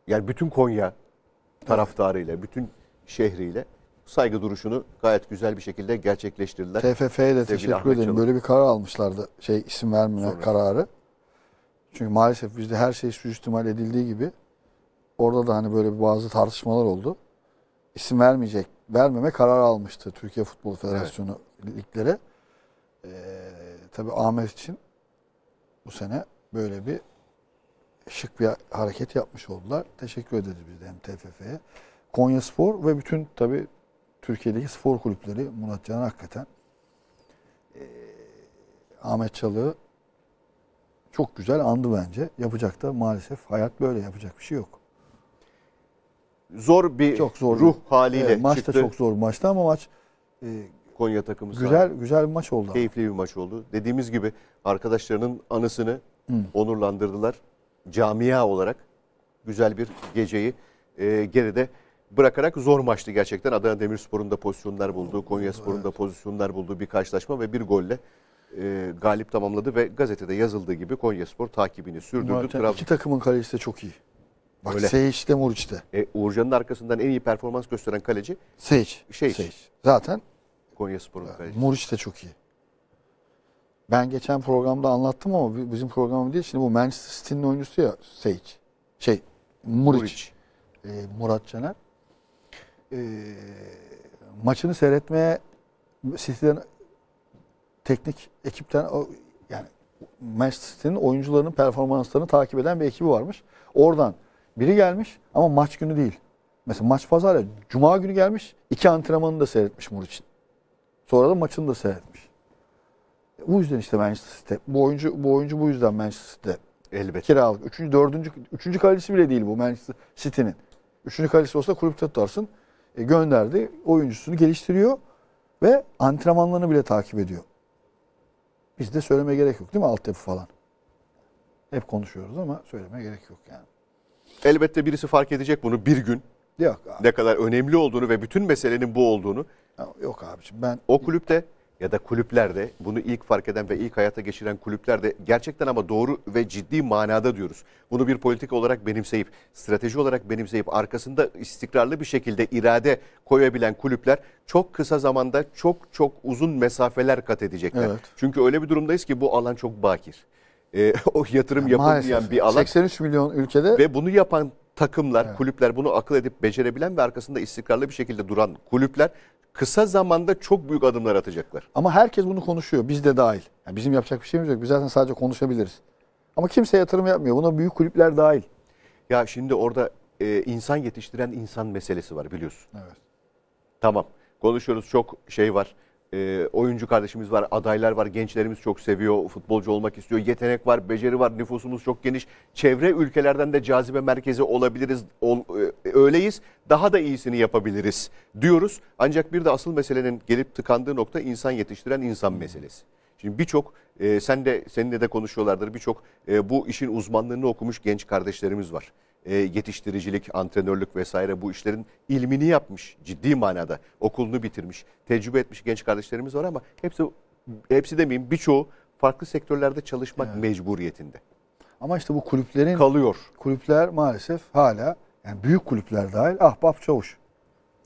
yani bütün Konya taraftarıyla, bütün şehriyle saygı duruşunu gayet güzel bir şekilde gerçekleştirdiler. T F F'ye de teşekkür ederim. Böyle bir karar almışlardı. Şey, isim vermeme Sonra. kararı. Çünkü maalesef bizde her şey suistimal edildiği gibi orada da hani böyle bazı tartışmalar oldu. İsim vermeyecek, vermeme kararı almıştı Türkiye Futbol Federasyonu evet. liglere. Ee, tabii Ahmet için bu sene böyle bir şık bir hareket yapmış oldular. Teşekkür ederiz biz de hem T F F'ye. Konyaspor ve bütün tabii Türkiye'deki spor kulüpleri Murat Can'a hakikaten e, Ahmet Çalık'ı çok güzel andı bence. Yapacak da maalesef hayat böyle, yapacak bir şey yok. Zor bir çok zor ruh bir, haliyle e, maç çıktı. Maç da çok zor maçtı ama maç e, Konya takımı güzel sahip. güzel bir maç oldu. Keyifli bir maç oldu. Dediğimiz gibi arkadaşlarının anısını Hı. onurlandırdılar. Camia olarak güzel bir geceyi e, geride bırakarak zor maçtı gerçekten. Adana Demirspor'un da pozisyonlar bulduğu, Konyaspor'un da pozisyonlar bulduğu bir karşılaşma ve bir golle e, galip tamamladı ve gazetede yazıldığı gibi Konyaspor takibini sürdürdü. Trab iki takımın kalecisi de çok iyi. Bak Seyic de Muriç de. E, Uğurcan'ın arkasından en iyi performans gösteren kaleci Seyic. Seyic. Zaten Konyaspor'un kalecisi. Muriç de çok iyi. Ben geçen programda anlattım ama bizim programım değil. Şimdi bu Manchester City'nin oyuncusu ya Seyic. Şey Muriç. Muriç. E, Murat Caner. E, maçını seyretmeye City'den, teknik ekipten, yani Manchester City'nin oyuncularının performanslarını takip eden bir ekibi varmış. Oradan biri gelmiş ama maç günü değil. Mesela maç pazar ya, cuma günü gelmiş, iki antrenmanını da seyretmiş Muriç'in. Sonra da maçını da seyretmiş. Bu yüzden işte Manchester City, bu oyuncu bu oyuncu bu yüzden Manchester City'de elbette kiralık. Üçüncü, dördüncü, üçüncü kalecisi bile değil bu Manchester City'nin. Üçüncü kalecisi olsa kulüpte tutarsın. E, gönderdi. Oyuncusunu geliştiriyor ve antrenmanlarını bile takip ediyor. Biz de söylemeye gerek yok değil mi? Altyapı falan. Hep konuşuyoruz ama söylemeye gerek yok yani. Elbette birisi fark edecek bunu bir gün. Yok abi. Ne kadar önemli olduğunu ve bütün meselenin bu olduğunu. Yok abiciğim ben... O kulüpte ya da kulüplerde bunu ilk fark eden ve ilk hayata geçiren kulüplerde gerçekten, ama doğru ve ciddi manada diyoruz, bunu bir politik olarak benimseyip, strateji olarak benimseyip arkasında istikrarlı bir şekilde irade koyabilen kulüpler çok kısa zamanda çok çok uzun mesafeler kat edecekler. Evet. Çünkü öyle bir durumdayız ki bu alan çok bakir. E, o yatırım ya, yapılmayan bir alan. seksen üç milyon ülkede. Ve bunu yapan takımlar, evet, kulüpler, bunu akıl edip becerebilen ve arkasında istikrarlı bir şekilde duran kulüpler kısa zamanda çok büyük adımlar atacaklar. Ama herkes bunu konuşuyor. Biz de dahil. Yani bizim yapacak bir şeyimiz yok. Biz zaten sadece konuşabiliriz. Ama kimse yatırım yapmıyor. Buna büyük kulüpler dahil. Ya şimdi orada e, insan yetiştiren insan meselesi var biliyorsun. Evet. Tamam. Konuşuyoruz, çok şey var. E, oyuncu kardeşimiz var, adaylar var. Gençlerimiz çok seviyor. Futbolcu olmak istiyor. Yetenek var, beceri var. Nüfusumuz çok geniş. Çevre ülkelerden de cazibe merkezi olabiliriz. Ol, e, öyleyiz. Daha da iyisini yapabiliriz diyoruz. Ancak bir de asıl meselenin gelip tıkandığı nokta insan yetiştiren insan meselesi. Şimdi birçok, e, sen de seninle de konuşuyorlardır, birçok e, bu işin uzmanlığını okumuş genç kardeşlerimiz var. E, yetiştiricilik, antrenörlük vesaire, bu işlerin ilmini yapmış, ciddi manada okulunu bitirmiş, tecrübe etmiş genç kardeşlerimiz var ama hepsi hepsi demeyeyim, birçoğu farklı sektörlerde çalışmak, evet, mecburiyetinde. Ama işte bu kulüplerin... Kalıyor. Kulüpler maalesef hala, yani büyük kulüpler dahil ahbap çavuş.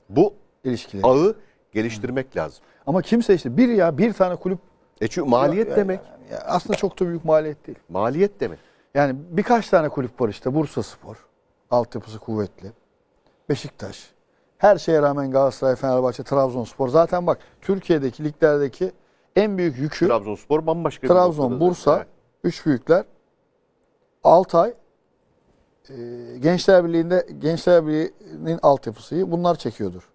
Bu ilişkileri. Ağı geliştirmek Hı. lazım. Ama kimse işte bir ya bir tane kulüp... E çünkü maliyet ya, demek. Ya, ya aslında çok da büyük maliyet değil. Maliyet demek. Yani birkaç tane kulüp var işte. Bursaspor, altyapısı kuvvetli. Beşiktaş. Her şeye rağmen Galatasaray, Fenerbahçe, Trabzonspor. Zaten bak Türkiye'deki liglerdeki en büyük yükü... Trabzonspor bambaşka bir Trabzon, Bursa, yani. Üç büyükler. Altay, e, Gençler Birliği'nde Gençler Birliği'nin altyapısıyı bunlar çekiyordur.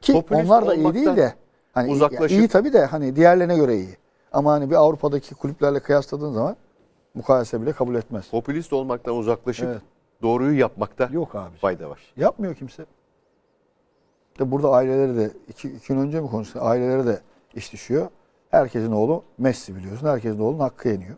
Ki popülist onlar da iyi değil de. Hani uzaklaşıp, iyi, iyi tabii de hani diğerlerine göre iyi. Ama hani bir Avrupa'daki kulüplerle kıyasladığın zaman mukayese bile kabul etmez. Popülist olmaktan uzaklaşıp evet. doğruyu yapmakta yok abi, fayda var. Yapmıyor kimse. De burada aileleri de, iki, iki gün önce mi konuştuk? Ailelere de iş düşüyor. Herkesin oğlu Messi biliyorsun. Herkesin oğlunun hakkı yeniyor.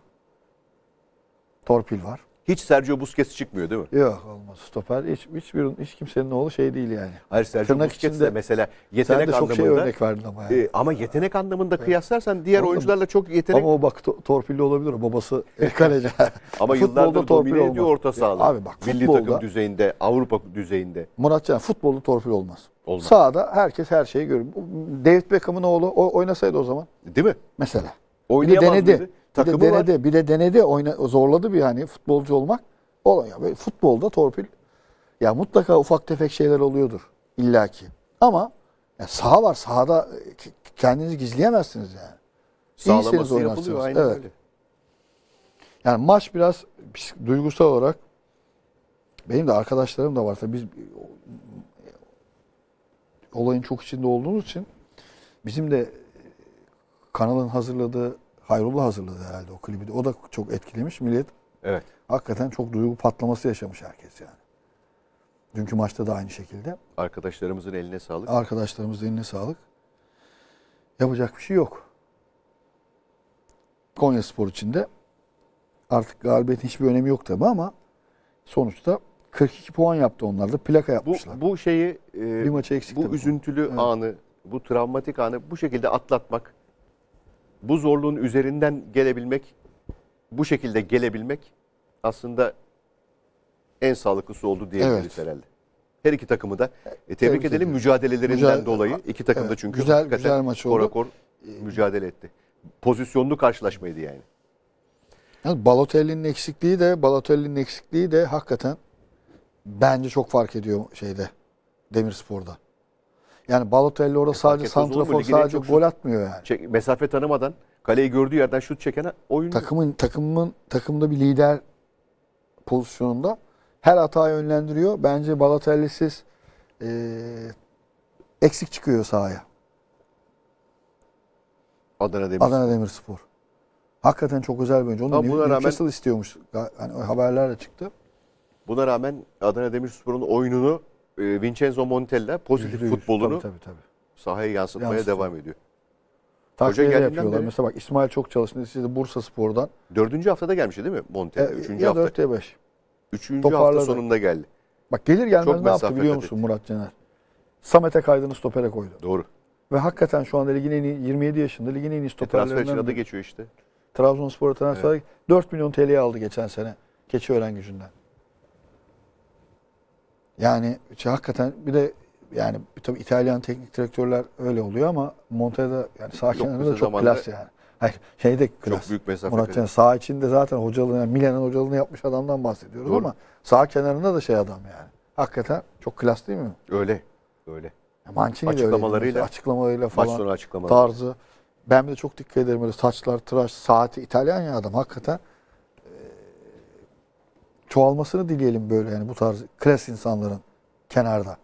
Torpil var. Hiç Sergio Busquets çıkmıyor değil mi? Yok olmaz. Stoper hiç hiçbir hiç kimsenin oğlu şey değil yani. Hayır Sergio Busquets de mesela yetenek anlamında. Sen de çok şey örnek verdin ama. Yani. E, ama yetenek anlamında evet. kıyaslarsan diğer Orada, oyuncularla çok yetenek. Ama o bak to, torpilli olabilir babası kaleci. Ama yıllardır domine ediyor orta sahada. Abi bak milli takım düzeyinde, Avrupa düzeyinde. Muratcan futbolda torpil olmaz. Olmaz. Sahada herkes her şeyi görür. David Beckham'ın oğlu o, oynasaydı o zaman. Değil mi? Mesela. Oynayamaz mıydı? Denedi. Bir de denedi, var. bir de denedi, oyna, zorladı bir hani futbolcu olmak. O, ya futbolda torpil, ya mutlaka ufak tefek şeyler oluyordur illaki. Ama ya saha var, sahada kendinizi gizleyemezsiniz yani. Sağlaması yapılıyor, aynen evet. öyle. Yani maç biraz duygusal olarak, benim de arkadaşlarım da var tabii biz olayın çok içinde olduğumuz için bizim de kanalın hazırladığı Hayrullah hazırladı herhalde o klibi de. O da çok etkilemiş millet. Evet. Hakikaten çok duygu patlaması yaşamış herkes yani. Dünkü maçta da aynı şekilde. Arkadaşlarımızın eline sağlık. Arkadaşlarımızın eline sağlık. Yapacak bir şey yok. Konyaspor için de artık galibiyetin hiçbir önemi yok tabii ama sonuçta kırk iki puan yaptı onlar da. Plaka yapmışlar. Bu, bu şeyi e, bir maça eksik bu üzüntülü evet. anı, bu travmatik anı bu şekilde atlatmak, bu zorluğun üzerinden gelebilmek, bu şekilde gelebilmek aslında en sağlıklısı oldu diyebiliriz evet. herhalde. Her iki takımı da e, tebrik, tebrik edelim mücadelelerinden güzel, dolayı. İki takım evet, da çünkü güzel, güzel maç oldu. Kora kor mücadele etti. Pozisyonlu karşılaşmaydı yani. yani. Balotelli'nin eksikliği de Balotelli'nin eksikliği de hakikaten bence çok fark ediyor şeyde Demirspor'da. Yani Balotelli orada e, sadece santrafor sadece gol şut, atmıyor yani. Çek, mesafe tanımadan kaleyi gördüğü yerden şut çeken oyuncu. Takımın takımın takımda bir lider pozisyonunda her hatayı yönlendiriyor. Bence Balotelli'siz e, eksik çıkıyor sahaya. Adana Demirspor. Adana Demirspor. Hakikaten çok özel bir oyuncu. Onu Newcastle istiyormuş. Yani haberler de çıktı. Buna rağmen Adana Demirspor'un oyununu Vincenzo Montella pozitif yüzde yüz futbolunu tabii, tabii, tabii. sahaya yansıtmaya Yansıtma. devam ediyor. Takviye yapıyorlar. Beri... Mesela bak İsmail çok çalıştı. Siz de Bursaspor'dan. Dördüncü haftada gelmişti değil mi Montella? E, Üçüncü ya hafta. Dört ya beş. Üçüncü Toparladı. hafta sonunda geldi. Bak gelir gelmez ne yaptı biliyor musun etti. Murat Caner? Samet'e kaydını stopere koydu. Doğru. Ve hakikaten şu anda ligin en iyi yirmi yedi yaşında ligin en iyi stoperlerinden. E, transfer için adı geçiyor işte. Trabzonspor'a transfer evet. dört milyon T L'ye aldı geçen sene. Keçiören Gücü'nden. Yani hakikaten bir de yani tabii İtalyan teknik direktörler öyle oluyor ama Montella'da yani sağ kenarında çok klas yani. Hayır şeyde klas. Çok büyük mesafe. Muratcan sağ içinde zaten hocalığını yani Milan'ın hocalığını yapmış adamdan bahsediyoruz Doğru. ama sağ kenarında da şey adam yani. Hakikaten çok klas değil mi? Öyle. Öyle. Ya Mancini açıklamalarıyla, de açıklamalarıyla falan. Maç sonu açıklamaları. Tarzı. Ben de çok dikkat ederim böyle saçlar, tıraş, saati İtalyan ya adam hakikaten. Çoğalmasını dileyelim böyle yani bu tarz klas insanların kenarda.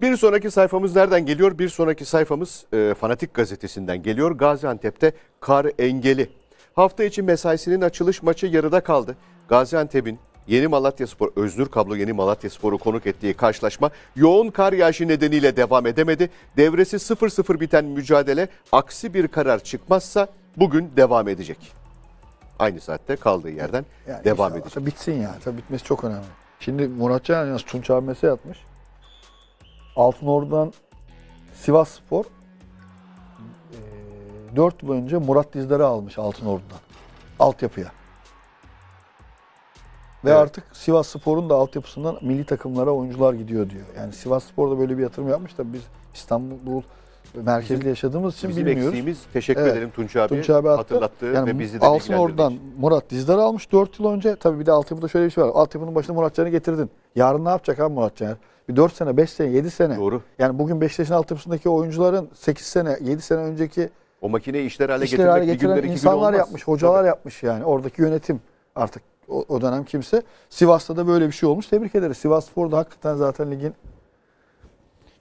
Bir sonraki sayfamız nereden geliyor? Bir sonraki sayfamız e, Fanatik Gazetesi'nden geliyor. Gaziantep'te kar engeli. Hafta içi mesaisinin açılış maçı yarıda kaldı. Gaziantep'in Yeni Malatyaspor, Öznür Kablo Yeni Malatyaspor'u konuk ettiği karşılaşma yoğun kar yağışı nedeniyle devam edemedi. Devresi sıfır sıfır biten mücadele aksi bir karar çıkmazsa bugün devam edecek. Aynı saatte kaldığı yerden yani devam edecek. Bitsin ya. Yani. Tabii bitmesi çok önemli. Şimdi Muratcan yalnız Tunç abi mesaj atmış. Altınordu'dan Sivasspor dört yıl önce Murat Dizdar'ı almış Altınordu'dan. Altyapıya. Ve evet, artık Sivasspor'un da altyapısından milli takımlara oyuncular gidiyor diyor. Yani Sivasspor da böyle bir yatırım yapmış da biz İstanbul merkezli bizim, yaşadığımız için bizim bilmiyoruz. Bizim eksiğimiz, teşekkür evet, ederim Tunç abi, Tunç abi hatırlattı yani ve bizi de alsın oradan. Murat Dizdar almış dört yıl önce. Tabii bir de altyapıda şöyle bir şey var. Altyapının başına Murat Caner'i getirdin. Yarın ne yapacak abi Murat Caner? Bir dört sene, beş sene, yedi sene. Doğru. Yani bugün Beşiktaş'ın altyapısındaki oyuncuların sekiz sene, yedi sene önceki o makineyi işler hale işler getirmek hale bir günler iki insanlar gün yapmış, hocalar tabii yapmış yani. Oradaki yönetim artık o, o dönem kimse. Sivas'ta da böyle bir şey olmuş. Tebrik ederiz. Sivasspor da hakikaten zaten ligin.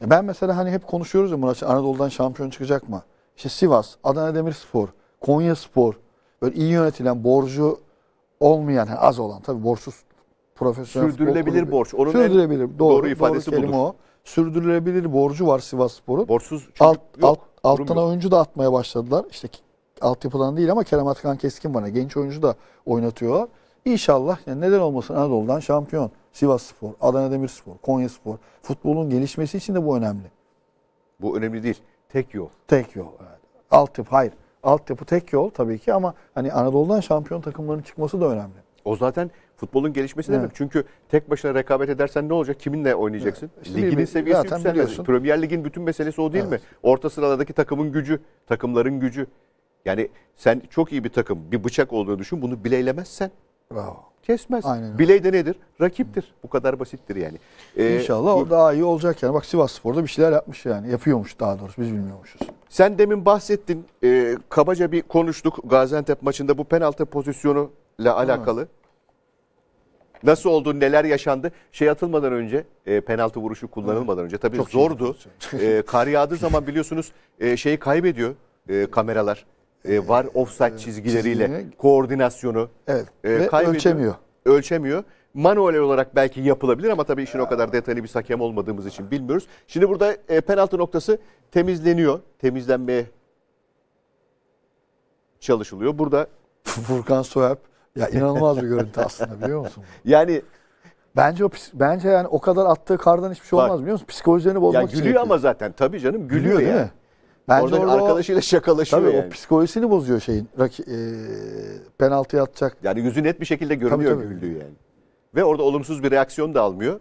Ben mesela hani hep konuşuyoruz ya Murat, Anadolu'dan şampiyon çıkacak mı? İşte Sivas, Adana Demirspor, Konyaspor, böyle iyi yönetilen, borcu olmayan, yani az olan tabii borçsuz profesyonel sürdürülebilir borç. Onun sürdürülebilir. En doğru, doğru ifadesi doğru budur. O. Sürdürülebilir borcu var Sivasspor'un. Borçsuz alt, alt, alttan oyuncu da atmaya başladılar. İşte altyapıdan değil ama Kerem Atakan Keskin bana genç oyuncu da oynatıyorlar. İnşallah yani neden olmasın Anadolu'dan şampiyon. Sivasspor, Adana Demirspor, Konyaspor. Futbolun gelişmesi için de bu önemli. Bu önemli değil. Tek yol. Tek yol. Evet. Altyapı hayır. Altyapı tek yol tabii ki ama hani Anadolu'dan şampiyon takımların çıkması da önemli. O zaten futbolun gelişmesi evet, demek. Çünkü tek başına rekabet edersen ne olacak? Kiminle oynayacaksın? Evet. İşte liginin bir, seviyesi yükselmez. Premier Lig'in bütün meselesi o değil evet, mi? Orta sıralardaki takımın gücü, takımların gücü. Yani sen çok iyi bir takım, bir bıçak olduğunu düşün. Bunu bileylemezsen bravo, kesmez. Aynen. Biley de nedir? Rakiptir. Bu kadar basittir yani. Ee, İnşallah bu, o daha iyi olacak yani. Bak Sivasspor'da bir şeyler yapmış yani. Yapıyormuş daha doğrusu. Biz bilmiyormuşuz. Sen demin bahsettin. Ee, kabaca bir konuştuk Gaziantep maçında bu penaltı pozisyonuyla alakalı. Evet. Nasıl oldu? Neler yaşandı? Şey atılmadan önce, e, penaltı vuruşu kullanılmadan önce. Tabii çok zordu. E, kar yağdığı zaman biliyorsunuz e, şeyi kaybediyor e, kameralar. E, var offside çizgileriyle çizgini, koordinasyonu evet, e, kaybediyor. Ölçemiyor. Ölçemiyor. Manuel olarak belki yapılabilir ama tabii işin ya, o kadar detaylı bir hakem olmadığımız için bilmiyoruz. Şimdi burada e, penaltı noktası temizleniyor. Temizlenmeye çalışılıyor. Burada Furkan Soyap ya inanılmaz bir görüntü aslında biliyor musun? Yani bence o bence yani o kadar attığı kardan hiçbir şey bak, olmaz biliyor musun? Psikolojilerini bozmak için. Ya gülüyor ama zaten tabii canım gülüyor, gülüyor ya. Değil mi? Bence orada arkadaşıyla şakalaşıyor tabii yani. O psikolojisini bozuyor şeyin. Raki, e, penaltı atacak. Yani yüzü net bir şekilde görünüyor tabii, tabii, güldüğü yani. Ve orada olumsuz bir reaksiyon da almıyor.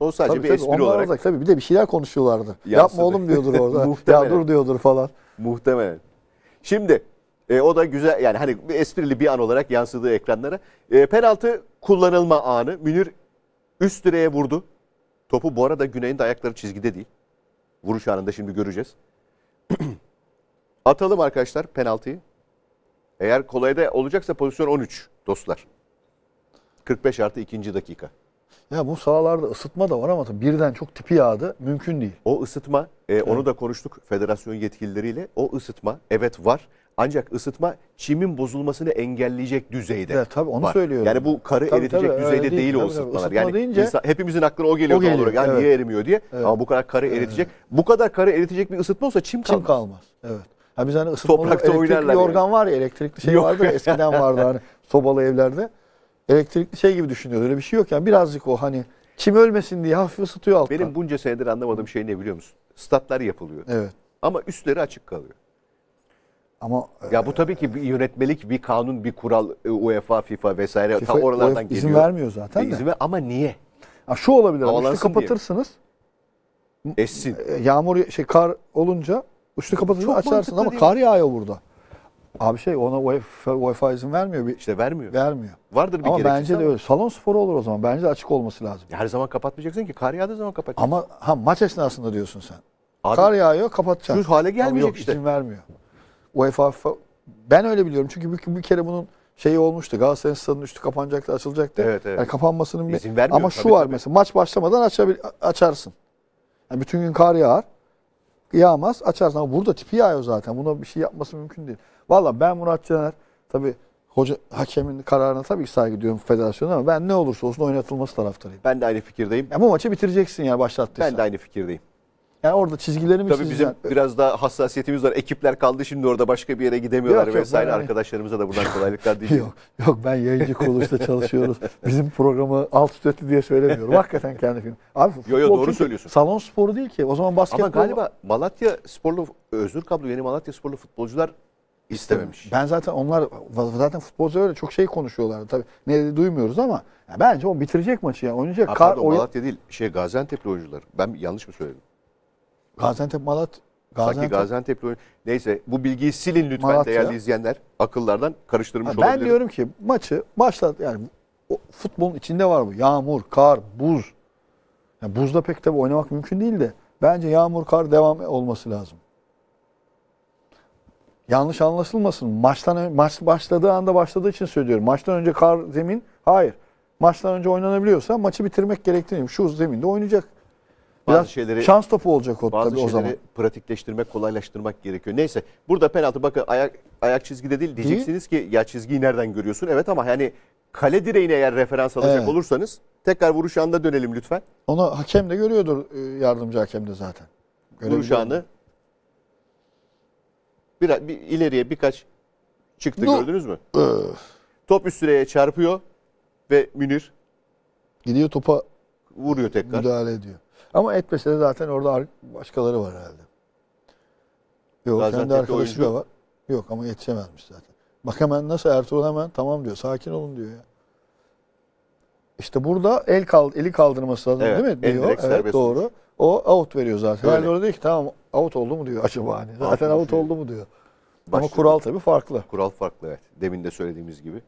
O sadece tabii, bir tabii, espri olarak. Olacak, tabii bir de bir şeyler konuşuyorlardı. Yansıdı. Yapma oğlum diyordur orada. Ya dur diyordur falan. Muhtemelen. Şimdi e, o da güzel yani hani esprili bir an olarak yansıdığı ekranlara. E, penaltı kullanılma anı. Münir üst direğe vurdu. Topu bu arada Güney'in de ayakları çizgide değil. Vuruş anında şimdi göreceğiz. Atalım arkadaşlar penaltıyı. Eğer kolay da olacaksa pozisyon on üç dostlar. kırk beş artı ikinci dakika. Ya bu sahalarda ısıtma da var ama birden çok tipi yağdı. Mümkün değil. O ısıtma e, evet, onu da konuştuk federasyon yetkilileriyle. O ısıtma evet var. Ancak ısıtma çimin bozulmasını engelleyecek düzeyde. Evet tabii onu var, söylüyorum. Yani bu karı tabii, eritecek tabii, düzeyde değil, değil o tabii, ısıtmalar. Isıtma yani deyince, insan, hepimizin aklına o geliyor. O geliyor yani evet, niye erimiyor diye. Evet. Ama bu kadar karı evet, eritecek. Bu kadar karı eritecek bir ısıtma olsa çim, çim kalmaz. kalmaz. Evet. Yani biz hani ısıtmalı toprakta elektrikli yorgan yani, var ya elektrikli şey yok, vardı ya, eskiden vardı hani sobalı evlerde. Elektrikli şey gibi düşünüyor. Öyle bir şey yok yani birazcık o hani çim ölmesin diye hafif ısıtıyor alttan. Benim bunca senedir anlamadığım şey ne biliyor musun? Statlar yapılıyor. Evet. Ama üstleri açık kalıyor. Ama ya bu tabii ki bir yönetmelik, bir kanun, bir kural UEFA, FIFA vesaire FIFA, tam oralardan UEFA geliyor. İzin vermiyor zaten e, de. İzin ver, ama niye? Ha, şu olabilir. Üstü kapatırsınız. Essin. Yağmur şey kar olunca üstü kapatırsın açarsın ama kar yağıyor burada. Abi şey ona UEFA, UEFA izin vermiyor. Bir, işte vermiyor. Vermiyor. Vardır bir ama bence de ama öyle. Salon sporu olur o zaman. Bence de açık olması lazım. Her zaman kapatmayacaksın ki. Kar yağdığı zaman kapatacaksın. Ama ha maç esnasında diyorsun sen. Abi, kar yağıyor kapatacaksın. Şu hale gelmeyecek yok, işte. İzin vermiyor. UEFA, ben öyle biliyorum çünkü bir, bir kere bunun şeyi olmuştu. Galatasaray'ın stadının üstü kapanacaktı, açılacaktı. Evet, evet. Yani kapanmasının bir ama şu tabii, var tabii, mesela maç başlamadan açabil, açarsın. Yani bütün gün kar yağar. Yağmaz, açarsın ama burada tipi yağıyor zaten. Buna bir şey yapması mümkün değil. Valla ben Murat Caner tabii hoca hakemin kararına tabii ki saygı duyuyorum federasyona ama ben ne olursa olsun oynatılması taraftarıyım. Ben de aynı fikirdeyim. Yani bu maçı bitireceksin yani başlattıysan. Ben de aynı fikirdeyim. Yani orada çizgileri mi tabii bizim biraz daha hassasiyetimiz var. Ekipler kaldı şimdi orada başka bir yere gidemiyorlar yok, vesaire. Yok, arkadaşlarımıza da buradan kolaylıklar diyeceğim. Yok, yok ben yayıncı kuruluşta çalışıyoruz. Bizim programı alt üstü diye söylemiyorum. Hakikaten kendi film. Abi yo, yo, doğru söylüyorsun. Salon sporu değil ki. O zaman basketbol. Ama galiba Malatya sporlu Özgür Kablo yeni Malatya sporlu futbolcular istememiş. Ben zaten onlar zaten futbolcular öyle çok şey konuşuyorlardı tabii. Ne duymuyoruz ama yani bence o bitirecek maçı yani oynayacak. Ha, Kar, pardon, oy... Malatya değil. Şey Gaziantep'li oyuncular. Ben yanlış mı söyledim? Gaziantep Malatya. Gaziantep. Sanki Gaziantep'li oyuncular. Neyse bu bilgiyi silin lütfen Malatya. Değerli izleyenler. Akıllardan karıştırmış olabilir. Ben olabilirim. Diyorum ki maçı başlat yani o futbolun içinde var bu. Yağmur, kar, buz. Yani buzda pek tabii oynamak mümkün değil de bence yağmur, kar devam olması lazım. Yanlış anlaşılmasın. Maçtan maç başladığı anda başladığı için söylüyorum. Maçtan önce kar zemin hayır. Maçtan önce oynanabiliyorsa maçı bitirmek gerektiğini. Şu zeminde oynayacak. Biraz bazı şeyleri, şans topu olacak o, bazı tabii o zaman. Pratikleştirmek, kolaylaştırmak gerekiyor. Neyse burada penaltı bakın ayak ayak çizgide değil diyeceksiniz değil. Ki ya çizgiyi nereden görüyorsun? Evet ama yani kale direğine eğer referans alacak evet. olursanız tekrar vuruş anına dönelim lütfen. Onu hakem de görüyordur yardımcı hakem de zaten. Vuruş anı. Bir, bir ileriye birkaç çıktı no. gördünüz mü? Öf. Top üst direğe çarpıyor ve Münir gidiyor topa vuruyor tekrar. Müdahale ediyor. Ama etmese de zaten orada başkaları var herhalde. Yok Gaziantep'te kendi arkadaşı da var. Yok ama yetişemezmiş zaten. Bak hemen nasıl Ertuğrul hemen tamam diyor. Sakin olun diyor ya. İşte burada el kaldı, eli kaldırması lazım evet, değil mi? Diyor. Evet doğru. Olmuş. O out veriyor zaten. Öyle. Yani orada diyor ki tamam out oldu mu diyor acaba hani. Zaten out şey. Oldu mu diyor. Başladı. Ama kural tabii farklı. Kural farklı evet. Demin de söylediğimiz gibi.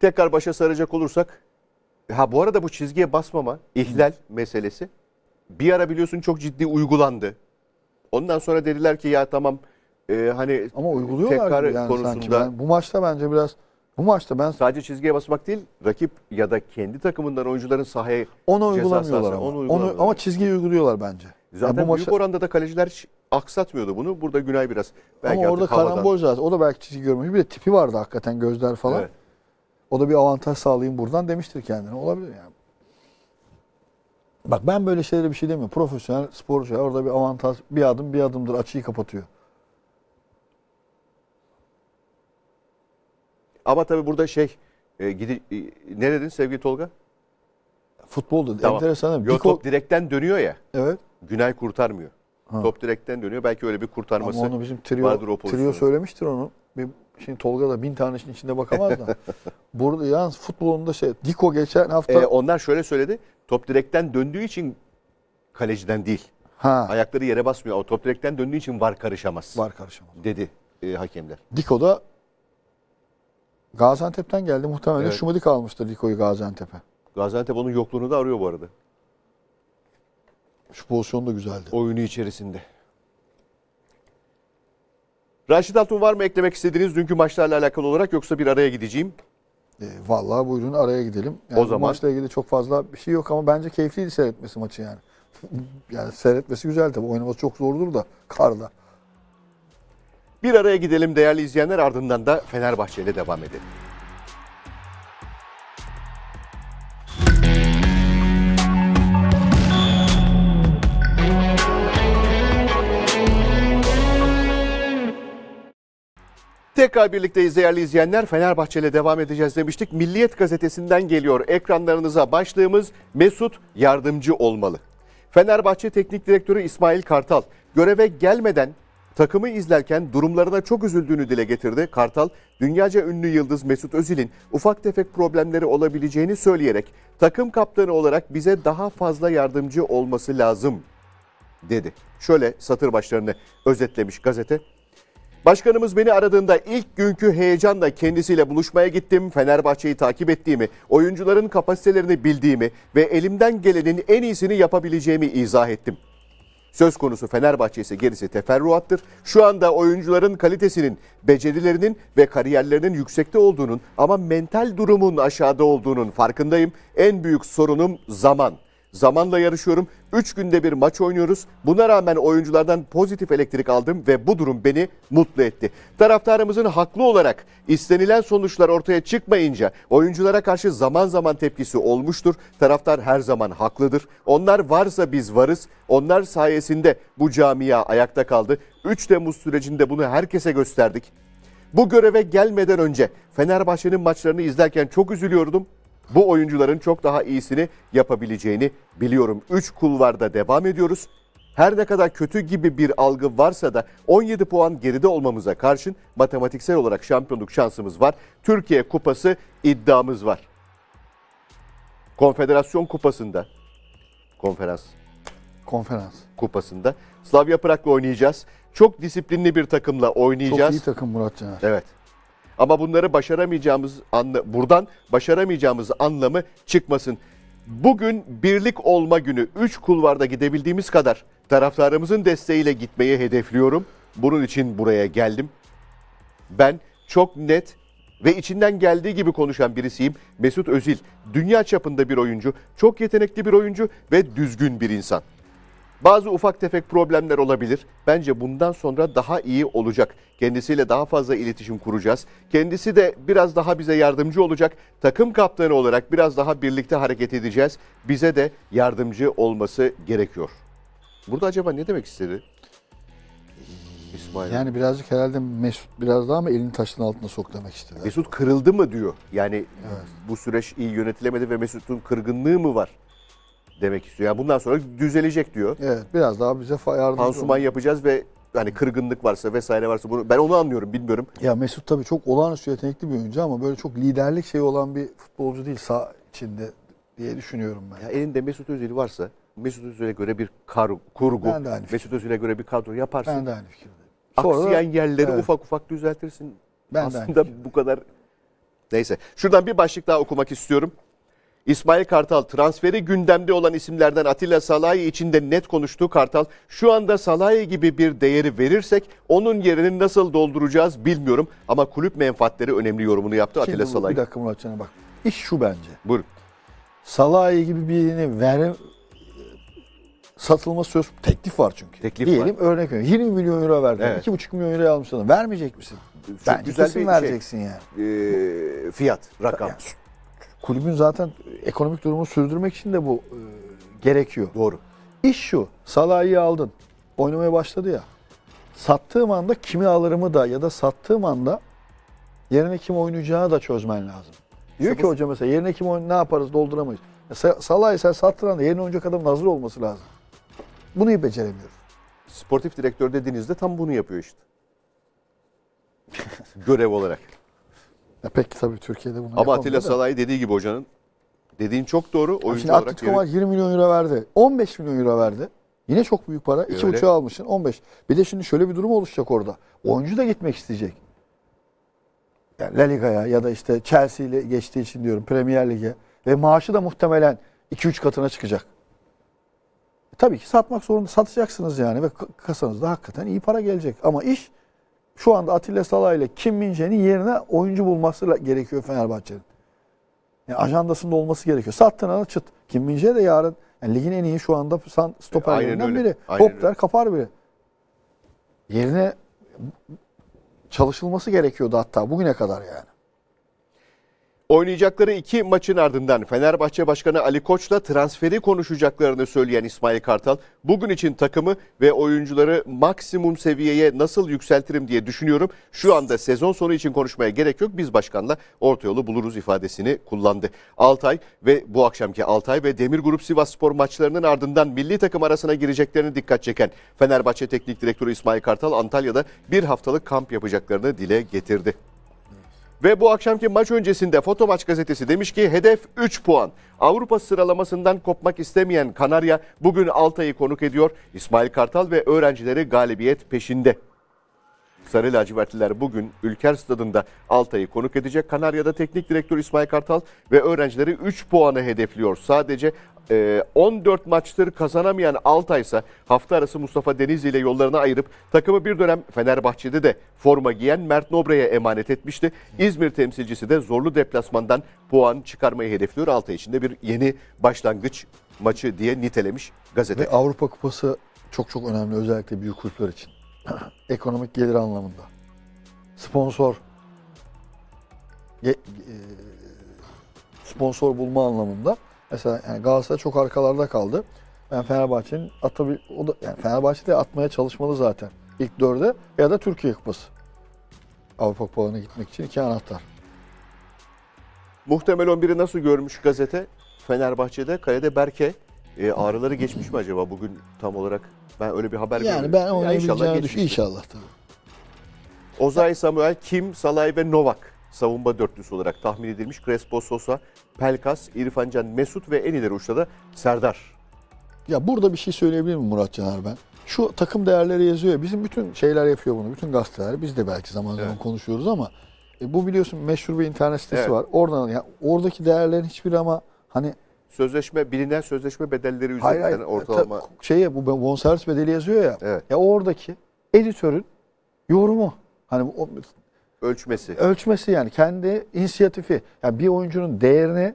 Tekrar başa saracak olursak. Ha bu arada bu çizgiye basmama, ihlal Hı. meselesi. Bir ara biliyorsun çok ciddi uygulandı. Ondan sonra dediler ki ya tamam e, hani ama uyguluyorlar yani konusunda. Sanki ben, bu maçta bence biraz... Bu maçta ben sadece çizgiye basmak değil, rakip ya da kendi takımından oyuncuların sahaya onu uygulamıyorlar ama. Onu uygulamıyorlar. Onu, ama çizgiyi uyguluyorlar bence. Zaten yani bu büyük maça... oranda da kaleciler hiç aksatmıyordu bunu. Burada Günay biraz belki ama orada karambol zaten. O da belki çizgi görmüş. Bir de tipi vardı hakikaten gözler falan. Evet. O da bir avantaj sağlayayım buradan demiştir kendine. Olabilir yani. Bak ben böyle şeylere bir şey demiyorum. Profesyonel sporcu orada bir avantaj bir adım bir adımdır açıyı kapatıyor. Ama tabii burada şey, e, gidi, e, ne dedin sevgili Tolga? Futbolda tamam. enteresan. Yo, top direkten dönüyor ya. Evet. Günay kurtarmıyor. Ha. Top direkten dönüyor. Belki öyle bir kurtarması ama onu bizim trio, vardır o pozisyonu. Trio söylemiştir onu. Bir, şimdi Tolga da bin tanesinin içinde bakamaz da. Burada yalnız futbolunda şey, Diko geçen hafta... E, onlar şöyle söyledi. Top direkten döndüğü için kaleciden değil. Ha. Ayakları yere basmıyor. O top direkten döndüğü için var karışamaz. Var karışamaz. Dedi e, hakemler. Diko da... Gaziantep'ten geldi. Muhtemelen evet. Şumadik almıştır Diko'yu Gaziantep'e. Gaziantep onun yokluğunu da arıyor bu arada. Şu pozisyon da güzeldi. Oyunu içerisinde. Raşit Altun var mı eklemek istediğiniz dünkü maçlarla alakalı olarak yoksa bir araya gideceğim? E, vallahi buyurun araya gidelim. Yani o zaman. Maçla ilgili çok fazla bir şey yok ama bence keyifliydi seyretmesi maçı yani. Yani seyretmesi güzel tabii. Oynaması çok zordur da karda. Bir araya gidelim değerli izleyenler ardından da Fenerbahçe ile devam edelim. Tekrar birlikteyiz değerli izleyenler. Fenerbahçe ile devam edeceğiz demiştik. Milliyet gazetesinden geliyor ekranlarınıza başlığımız Mesut yardımcı olmalı. Fenerbahçe Teknik Direktörü İsmail Kartal göreve gelmeden... Takımı izlerken durumlarına çok üzüldüğünü dile getirdi. Kartal, dünyaca ünlü yıldız Mesut Özil'in ufak tefek problemleri olabileceğini söyleyerek takım kaptanı olarak bize daha fazla yardımcı olması lazım dedi. Şöyle satır başlarını özetlemiş gazete. Başkanımız beni aradığında ilk günkü heyecanla kendisiyle buluşmaya gittim. Fenerbahçe'yi takip ettiğimi, oyuncuların kapasitelerini bildiğimi ve elimden gelenin en iyisini yapabileceğimi izah ettim. Söz konusu Fenerbahçe ise gerisi teferruattır. Şu anda oyuncuların kalitesinin, becerilerinin ve kariyerlerinin yüksekte olduğunun ama mental durumun aşağıda olduğunun farkındayım. En büyük sorunum zaman. Zamanla yarışıyorum. Üç günde bir maç oynuyoruz. Buna rağmen oyunculardan pozitif elektrik aldım ve bu durum beni mutlu etti. Taraftarımızın haklı olarak istenilen sonuçlar ortaya çıkmayınca oyunculara karşı zaman zaman tepkisi olmuştur. Taraftar her zaman haklıdır. Onlar varsa biz varız. Onlar sayesinde bu camia ayakta kaldı. üç Temmuz sürecinde bunu herkese gösterdik. Bu göreve gelmeden önce Fenerbahçe'nin maçlarını izlerken çok üzülüyordum. Bu oyuncuların çok daha iyisini yapabileceğini biliyorum. Üç kulvarda devam ediyoruz. Her ne kadar kötü gibi bir algı varsa da on yedi puan geride olmamıza karşın matematiksel olarak şampiyonluk şansımız var. Türkiye Kupası iddiamız var. Konfederasyon Kupası'nda, konferans, konferans Kupası'nda Slavia Prag'la oynayacağız. Çok disiplinli bir takımla oynayacağız. Çok iyi takım Murat Caner. Evet. Ama bunları başaramayacağımız anla, buradan başaramayacağımız anlamı çıkmasın. Bugün birlik olma günü. Üç kulvarda gidebildiğimiz kadar taraftarımızın desteğiyle gitmeyi hedefliyorum. Bunun için buraya geldim. Ben çok net ve içinden geldiği gibi konuşan birisiyim. Mesut Özil, dünya çapında bir oyuncu, çok yetenekli bir oyuncu ve düzgün bir insan. Bazı ufak tefek problemler olabilir. Bence bundan sonra daha iyi olacak. Kendisiyle daha fazla iletişim kuracağız. Kendisi de biraz daha bize yardımcı olacak. Takım kaptanı olarak biraz daha birlikte hareket edeceğiz. Bize de yardımcı olması gerekiyor. Burada acaba ne demek istedi İsmail? Yani birazcık herhalde Mesut biraz daha mı elini taşın altına sok demek istedi. Mesut kırıldı mı diyor. Yani evet, bu süreç iyi yönetilemedi ve Mesut'un kırgınlığı mı var demek istiyor. Yani bundan sonra düzelecek diyor. Evet, biraz daha bize yardımcı. Pansuman yapacağız ve hani kırgınlık varsa vesaire varsa bunu ben onu anlıyorum, bilmiyorum. Ya Mesut tabii çok olağanüstü yetenekli bir oyuncu ama böyle çok liderlik şeyi olan bir futbolcu değil sağ içinde diye düşünüyorum ben. Ya elinde Mesut Özil varsa Mesut Özil'e göre bir kar, kurgu, Mesut Özil'e göre bir kadro yaparsın. Ben de aynı fikirdeyim. Aksiyen yerleri evet, ufak ufak düzeltirsin. Ben aslında bu kadar. Neyse. Şuradan bir başlık daha okumak istiyorum. İsmail Kartal, transferi gündemde olan isimlerden Atilla Salahi için de net konuştu Kartal. Şu anda Salahi gibi bir değeri verirsek onun yerini nasıl dolduracağız bilmiyorum. Ama kulüp menfaatleri önemli yorumunu yaptı şimdi Atilla bu, Salahi. Bir dakika Murat Can'a bak. İş şu bence. Buyurun. Salahi gibi birini ver, satılma söz teklif var çünkü. Teklif diyelim var. Örnek veriyorum. yirmi milyon euro verdim. Evet. iki buçuk milyon euro almış adam. Vermeyecek misin? Çok bence güzel bir vereceksin şey, yani. E, fiyat, rakam. Yani kulübün zaten ekonomik durumunu sürdürmek için de bu e, gerekiyor. Doğru. İş şu, Salah'ı aldın, oynamaya başladı ya, sattığım anda kimi alırımı da ya da sattığım anda yerine kim oynayacağı da çözmen lazım. Diyor ki hoca mesela yerine kim oynar, ne yaparız, dolduramayız. Salah'ı sen sattığın anda yerine oynayacak adamın hazır olması lazım. Bunu iyi beceremiyoruz. Sportif direktör dediğinizde tam bunu yapıyor işte. Görev olarak. Ya peki tabii Türkiye'de bunu. Ama Atilla Salahi dediği gibi hocanın dediğin çok doğru. Oyuncu olarak Atletico Madrid yirmi milyon euro verdi. on beş milyon euro verdi. Yine çok büyük para. iki buçuğa almışsın. on beş. Bir de şimdi şöyle bir durum oluşacak orada. Oyuncu da gitmek isteyecek. Yani La Liga'ya ya da işte Chelsea ile geçtiği için diyorum Premier Lig'e ve maaşı da muhtemelen iki üç katına çıkacak. E tabii ki satmak zorunda, satacaksınız yani ve kasanızda hakikaten iyi para gelecek ama iş şu anda Atilla Salah ile Kim Min-jae'nin yerine oyuncu bulması gerekiyor Fenerbahçe'nin. Yani ajandasında olması gerekiyor. Sattın ana çıt. Kim Min-jae de yarın yani ligin en iyi şu anda stoperlerinden biri. Toplar kapar biri. Yerine çalışılması gerekiyordu hatta bugüne kadar yani. Oynayacakları iki maçın ardından Fenerbahçe Başkanı Ali Koç'la transferi konuşacaklarını söyleyen İsmail Kartal, bugün için takımı ve oyuncuları maksimum seviyeye nasıl yükseltirim diye düşünüyorum. Şu anda sezon sonu için konuşmaya gerek yok. Biz başkanla orta yolu buluruz ifadesini kullandı. Altay ve bu akşamki Altay ve Demir Grup Sivasspor maçlarının ardından milli takım arasına gireceklerini dikkat çeken Fenerbahçe Teknik Direktörü İsmail Kartal Antalya'da bir haftalık kamp yapacaklarını dile getirdi. Ve bu akşamki maç öncesinde Foto Maç gazetesi demiş ki hedef üç puan. Avrupa sıralamasından kopmak istemeyen Kanarya bugün Altay'ı konuk ediyor. İsmail Kartal ve öğrencileri galibiyet peşinde. Sarı lacivertliler bugün Ülker Stadı'nda Altay'ı konuk edecek. Kanarya'da teknik direktör İsmail Kartal ve öğrencileri üç puanı hedefliyor. Sadece on dört maçtır kazanamayan Altay ise hafta arası Mustafa Denizli ile yollarını ayırıp takımı bir dönem Fenerbahçe'de de forma giyen Mert Nobre'ye emanet etmişti. İzmir temsilcisi de zorlu deplasmandan puan çıkarmayı hedefliyor. Altay için de bir yeni başlangıç maçı diye nitelemiş gazete. Ve Avrupa Kupası çok çok önemli özellikle büyük kulüpler için. Ekonomik gelir anlamında. Sponsor sponsor bulma anlamında. Mesela yani Galatasaray çok arkalarda kaldı. Ben Fenerbahçe'nin atabil o da yani Fenerbahçe'de atmaya çalışmalı zaten. İlk dörde ya da Türkiye Kupası. Avrupa Kupalarına gitmek için iki anahtar. Muhtemel on biri nasıl görmüş gazete? Fenerbahçe'de kalede Berke, E, ağrıları geçmiş mi acaba bugün tam olarak? Ben öyle bir haber yani görüyorum. Ben ona inşallah geçmiş. İnşallah tabii. Ozay, Samuel, Kim, Salay ve Novak savunma dörtlüsü olarak tahmin edilmiş. Crespo, Sosa, Pelkas, İrfan Can, Mesut ve en ileri uçta da Serdar. Ya burada bir şey söyleyebilir miyim Murat Caner ben? Şu takım değerleri yazıyor ya, bizim bütün şeyler yapıyor bunu. Bütün gazeteler, biz de belki zaman zaman evet. konuşuyoruz ama e, bu biliyorsun meşhur bir internet sitesi evet. var. Oradan ya, oradaki değerlerin hiçbiri ama hani sözleşme, bilinen sözleşme bedelleri üzerinden ortalama şeye, bu bonservis bedeli yazıyor ya. Evet. Ya oradaki editörün yorumu. Hani o, ölçmesi. Ölçmesi yani kendi inisiyatifi. Yani bir oyuncunun değerini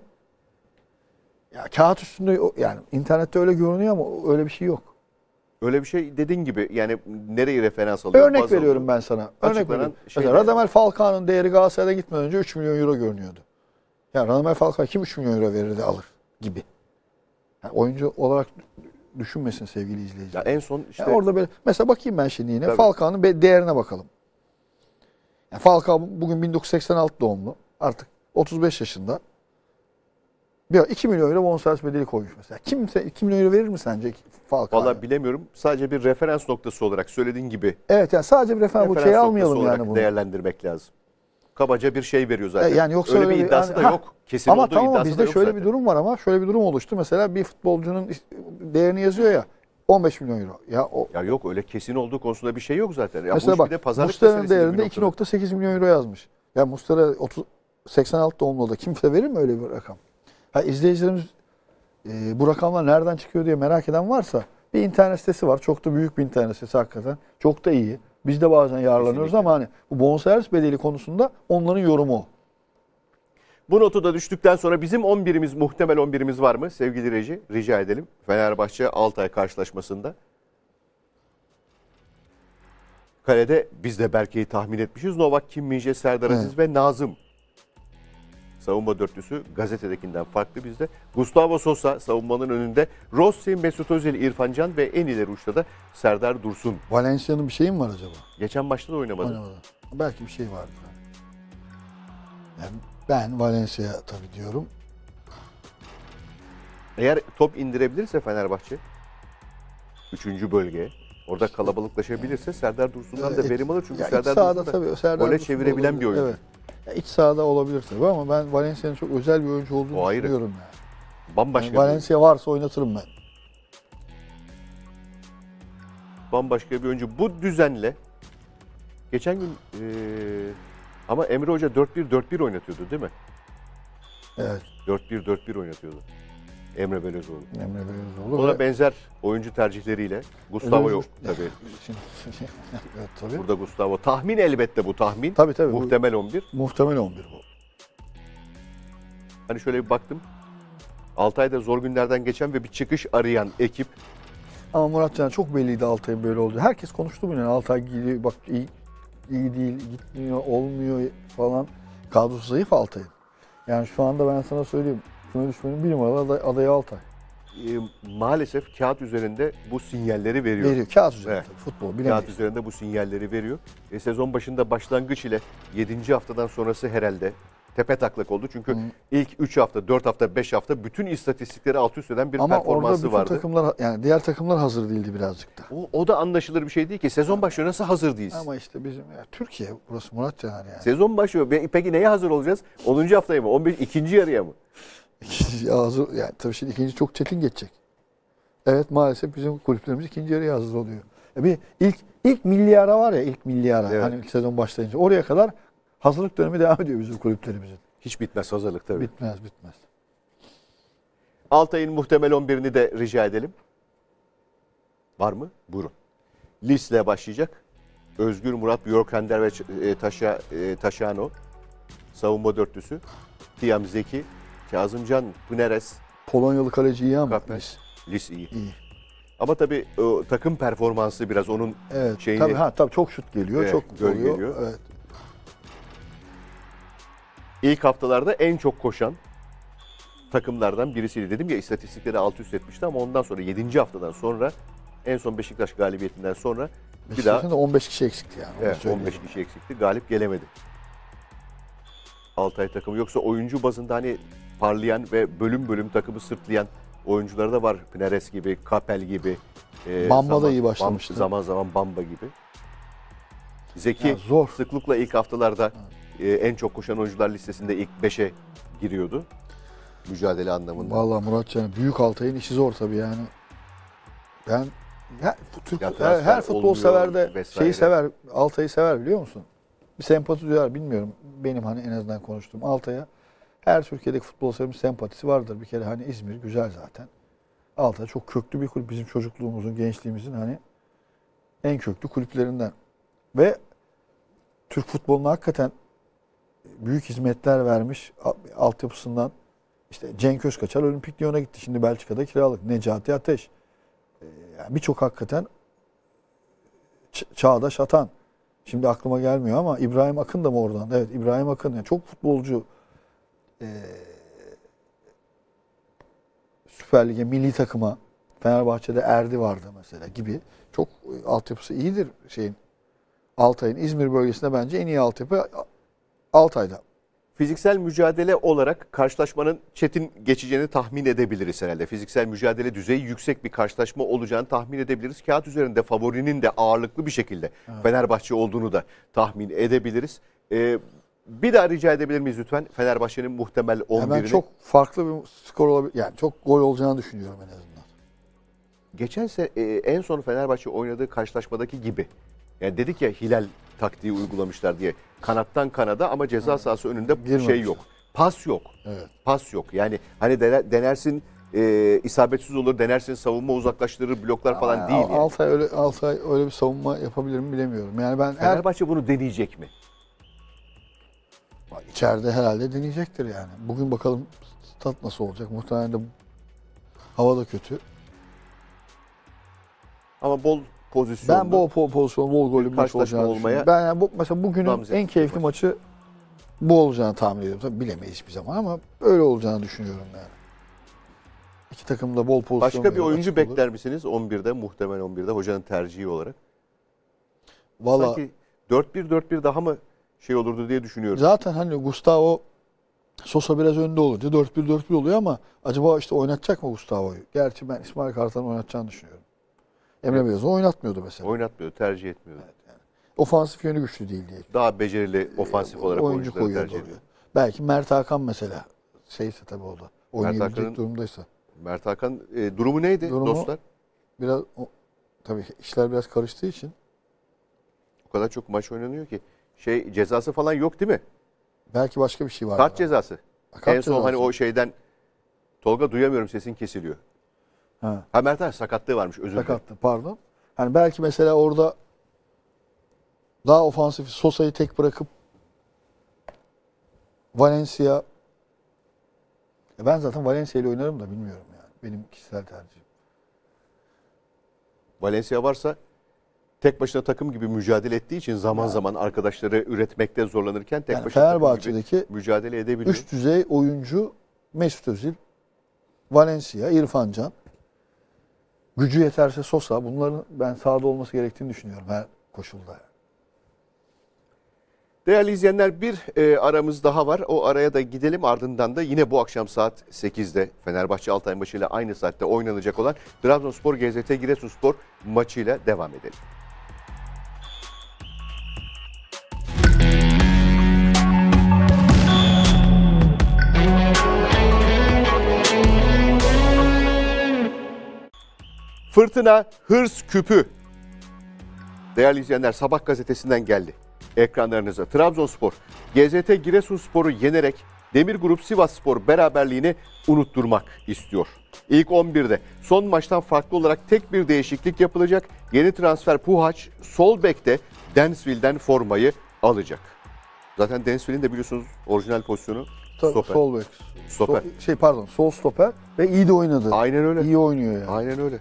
ya kağıt üstünde yani internette öyle görünüyor ama öyle bir şey yok. Öyle bir şey dediğin gibi yani nereye referans alıyor? Örnek Bazı veriyorum ben sana. Örnek veriyorum. Mesela Radamel Falcao'nun değeri Galatasaray'a gitmeden önce üç milyon euro görünüyordu. Yani Radamel Falcao kim üç milyon euro verir de alır gibi. Yani oyuncu olarak düşünmesin sevgili izleyiciler. En son işte yani orada böyle mesela bakayım ben şimdi yine Falcao'nun değerine bakalım. Yani Falcao bugün bin dokuz yüz seksen altı doğumlu. Artık otuz beş yaşında. Bir iki milyon euro bonservis bedeli koymuş mesela. Kimse iki milyon euro verir mi sence Falcao? Vallahi bilemiyorum. Sadece bir referans noktası olarak söylediğin gibi. Evet yani sadece bir referans, referans bu şeyi almayalım yani bunu. Değerlendirmek lazım. Kabaca bir şey veriyor zaten. Yani yoksa öyle, öyle bir iddiası yani, da yok. Kesin ama olduğu tamam, iddiası da yok. Ama bizde şöyle zaten. Bir durum var ama şöyle bir durum oluştu. Mesela bir futbolcunun değerini yazıyor ya on beş milyon euro. Ya, o... ya yok öyle kesin olduğu konusunda bir şey yok zaten. Ya mesela bu bak Muslera'nın değerinde iki nokta sekiz milyon euro yazmış. Ya Muslera otuz seksen altı doğumlu da kimse verir mi öyle bir rakam? Ha, izleyicilerimiz e, bu rakamlar nereden çıkıyor diye merak eden varsa bir internet sitesi var. Çok da büyük bir internet sitesi hakikaten. Çok da iyi. Biz de bazen yararlanıyoruz kesinlikle. Ama hani bu bonservis bedeli konusunda onların yorumu o. Bu notu da düştükten sonra bizim on birimiz, muhtemel on birimiz var mı sevgili reji? Rica edelim. Fenerbahçe Altay karşılaşmasında. Kalede biz de Berke'yi tahmin etmişiz. Novak, Kim, Michy, Serdar Aziz evet. ve Nazım. Savunma dörtlüsü gazetedekinden farklı bizde. Gustavo Sosa savunmanın önünde. Rossi, Mesut Özil, İrfan Can ve en ileri uçta da Serdar Dursun. Valencia'nın bir şeyi mi var acaba? Geçen maçta da oynamadı. Oynamadı. Belki bir şey vardı. Yani ben Valencia'ya tabii diyorum. Eğer top indirebilirse Fenerbahçe üçüncü bölgeye orada kalabalıklaşabilirse yani. Serdar Dursun'dan evet, da verim alır. Çünkü yani Serdar Dursun'da tabii, Serdar gole çevirebilen bir oyuncu. Evet. İç sahada olabilir tabii ama ben Valencia'nın çok özel bir oyuncu olduğunu düşünüyorum. Yani. Bambaşka yani Valencia bir... varsa oynatırım ben. Bambaşka bir oyuncu. Bu düzenle geçen gün ee, ama Emre Hoca dört bir dört bir oynatıyordu değil mi? Evet. dört bir dört bir oynatıyordu. Emre Belözoğlu. Emre Belözoğlu. Ona ve... benzer oyuncu tercihleriyle Gustavo yok tabii. Evet, tabii. Burada Gustavo. Tahmin elbette bu tahmin. Tabii tabii. Muhtemel bu, on bir. Muhtemel on bir bu. Hani şöyle bir baktım. Altay'da zor günlerden geçen ve bir çıkış arayan ekip. Ama Murat Can çok belliydi Altay'ın böyle olduğu. Herkes konuştu bunu yani Altay gidiyor bak iyi, iyi değil gitmiyor olmuyor falan. Kadrosu zayıf Altay'ın. Yani şu anda ben sana söyleyeyim. Düşmenin bir numaralı adayı Altay. E, maalesef kağıt üzerinde bu sinyalleri veriyor. Veriyor kağıt üzerinde evet. futbol bilemeyiz. Kağıt üzerinde bu sinyalleri veriyor. E, sezon başında başlangıç ile yedinci haftadan sonrası herhalde tepe taklak oldu. Çünkü hmm. ilk üç hafta, dört hafta, beş hafta bütün istatistikleri alt üst eden bir ama performansı vardı. Ama orada takımlar yani diğer takımlar hazır değildi birazcık da. O, o da anlaşılır bir şey değil ki. Sezon başlıyor nasıl hazır değiliz? Ama işte bizim ya, Türkiye burası Murat Caner yani. Sezon başlıyor. Peki neye hazır olacağız? onuncu haftaya mı? on bir ikinci yarıya mı? Hazır, yani tabii şimdi ikinci çok çetin geçecek. Evet maalesef bizim kulüplerimiz ikinci yarıya hazır oluyor. E bir ilk ilk milyara var ya ilk milyara evet. hani ilk sezon başlayınca oraya kadar hazırlık dönemi devam ediyor bizim kulüplerimizin. Hiç bitmez hazırlık tabii. Bitmez bitmez. Altay'ın muhtemel on birini de rica edelim. Var mı? Buyurun. Lisle başlayacak. Özgür, Murat, Björk, Hender ve Taşa, Taşano. Savunma dörtlüsü. Tiam Zeki. Kazımcan, Pıneres. Polonyalı kaleci iyi ama. Lis iyi. iyi. Ama tabii o, takım performansı biraz onun evet, şeyini... Tabii, ha, tabii çok şut geliyor, e, çok gol geliyor. Evet. İlk haftalarda en çok koşan takımlardan birisiydi. Dedim ya istatistikleri alt üst etmişti ama ondan sonra yedinci haftadan sonra en son Beşiktaş galibiyetinden sonra... Beşiktaş'ın da on beş kişi eksikti yani. Evet, on beş kişi eksikti. Galip gelemedi. Altay takımı yoksa oyuncu bazında hani parlayan ve bölüm bölüm takımı sırtlayan oyuncuları da var. Perez gibi, Kapel gibi. E, Bamba zaman, da iyi başlamıştı. Zaman zaman Bamba gibi. Zeki ya, zor. Sıklıkla ilk haftalarda e, en çok koşan oyuncular listesinde ilk beşe giriyordu. Mücadele anlamında. Vallahi Muratcan, büyük Altay'ın işi zor tabii yani. Ben her, Türk, her, her futbol sever de vesaire. şeyi sever, Altay'ı sever biliyor musun? Bir sempati duyar, bilmiyorum. Benim hani en azından konuştuğum Altay'a her Türkiye'deki futbol severin sempatisi vardır. Bir kere hani İzmir güzel zaten. Altay çok köklü bir kulüp. Bizim çocukluğumuzun, gençliğimizin hani en köklü kulüplerinden. Ve Türk futboluna hakikaten büyük hizmetler vermiş altyapısından. İşte Cenk Özkaçar Olimpik Lyon'a gitti. Şimdi Belçika'da kiralık. Necati Ateş. Yani birçok hakikaten çağdaş atan. Şimdi aklıma gelmiyor ama İbrahim Akın da mı oradan? Evet, İbrahim Akın. Yani çok futbolcu ee, Süper Lig'e, milli takıma, Fenerbahçe'de Erdi vardı mesela gibi. Çok altyapısı iyidir şeyin. Altay'ın İzmir bölgesinde bence en iyi altyapı Altay'da. Fiziksel mücadele olarak karşılaşmanın çetin geçeceğini tahmin edebiliriz herhalde. Fiziksel mücadele düzeyi yüksek bir karşılaşma olacağını tahmin edebiliriz. Kağıt üzerinde favorinin de ağırlıklı bir şekilde evet, Fenerbahçe olduğunu da tahmin edebiliriz. Ee, bir daha rica edebilir miyiz lütfen Fenerbahçe'nin muhtemel on birini? Hemen çok farklı bir skor olabilir. Yani çok gol olacağını düşünüyorum en azından. Geçen sene en son Fenerbahçe oynadığı karşılaşmadaki gibi. Yani dedik ya Hilal taktiği uygulamışlar diye. Kanattan kanada ama ceza sahası önünde bir şey yok. Pas yok. Evet. Pas yok. Yani hani denersin e, isabetsiz olur, denersin savunma uzaklaştırır, bloklar falan yani, değil. Yani. Altay öyle, Altay öyle bir savunma yapabilir mi bilemiyorum. Yani ben Fenerbahçe her... bunu deneyecek mi? İçeride herhalde deneyecektir yani. Bugün bakalım stat nasıl olacak. Muhtemelen de hava da kötü. Ama bol ben bol pozisyon, bol golü maç olacağını düşünüyorum. Ben yani bu, mesela bugünün en keyifli maçı bu olacağını tahmin ediyorum. Tabii bilemeyiz hiçbir zaman ama öyle olacağını düşünüyorum yani. İki takım da bol pozisyon. Başka bir oyuncu bekler misiniz on birde, muhtemel on birde hocanın tercihi olarak? Vallahi, sanki dört bir dört bir daha mı şey olurdu diye düşünüyorum. Zaten hani Gustavo Sosa biraz önde olunca dört bir dört bir oluyor ama acaba işte oynatacak mı Gustavo'yu? Gerçi ben İsmail Kartal'ın oynatacağını düşünüyorum. Emre Beyaz'ı oynatmıyordu mesela. Oynatmıyordu, tercih etmiyordu. Evet, yani. Ofansif yönü güçlü değil diye. Daha becerili ofansif ee, olarak oyuncu koyuyor. Belki Mert Hakan mesela şeyse tabii o da. Oynayabilecek durumdaysa. Mert Hakan e, durumu neydi durumu, dostlar? Biraz o, tabii işler biraz karıştığı için. O kadar çok maç oynanıyor ki. Şey cezası falan yok değil mi? Belki başka bir şey var. Kart cezası. Ha, kart en son cezası. Hani o şeyden Tolga duyamıyorum, sesin kesiliyor. Ha, ha Mert abi sakatlığı varmış, özür dilerim. Sakatlığı pardon. Hani belki mesela orada daha ofansif Sosa'yı tek bırakıp Valencia, e ben zaten Valencia ile oynarım da bilmiyorum yani. Benim kişisel tercihim. Valencia varsa tek başına takım gibi mücadele ettiği için zaman ha. zaman arkadaşları üretmekte zorlanırken tek yani başına Fenerbahçe'deki takım gibi mücadele edebiliyor. Üst düzey oyuncu Mesut Özil, Valencia, İrfan Can. Gücü yeterse Sosa. Bunların ben sahada olması gerektiğini düşünüyorum her koşulda. Değerli izleyenler, bir e, aramız daha var. O araya da gidelim. Ardından da yine bu akşam saat sekizde Fenerbahçe Altay maçıyla aynı saatte oynanacak olan Trabzonspor G Z T Giresunspor maçıyla devam edelim. Fırtına hırs küpü. Değerli izleyenler, Sabah gazetesinden geldi ekranlarınıza. Trabzonspor, G Z T Giresunspor'u yenerek Demir Grup Sivasspor beraberliğini unutturmak istiyor. İlk on birde son maçtan farklı olarak tek bir değişiklik yapılacak. Yeni transfer Puhac sol bekte Densville'den formayı alacak. Zaten Densville'in de biliyorsunuz orijinal pozisyonu stoper. Sol bek. Stoper. So, şey pardon, sol stoper ve iyi de oynadı. Aynen öyle. İyi oynuyor yani. Aynen öyle.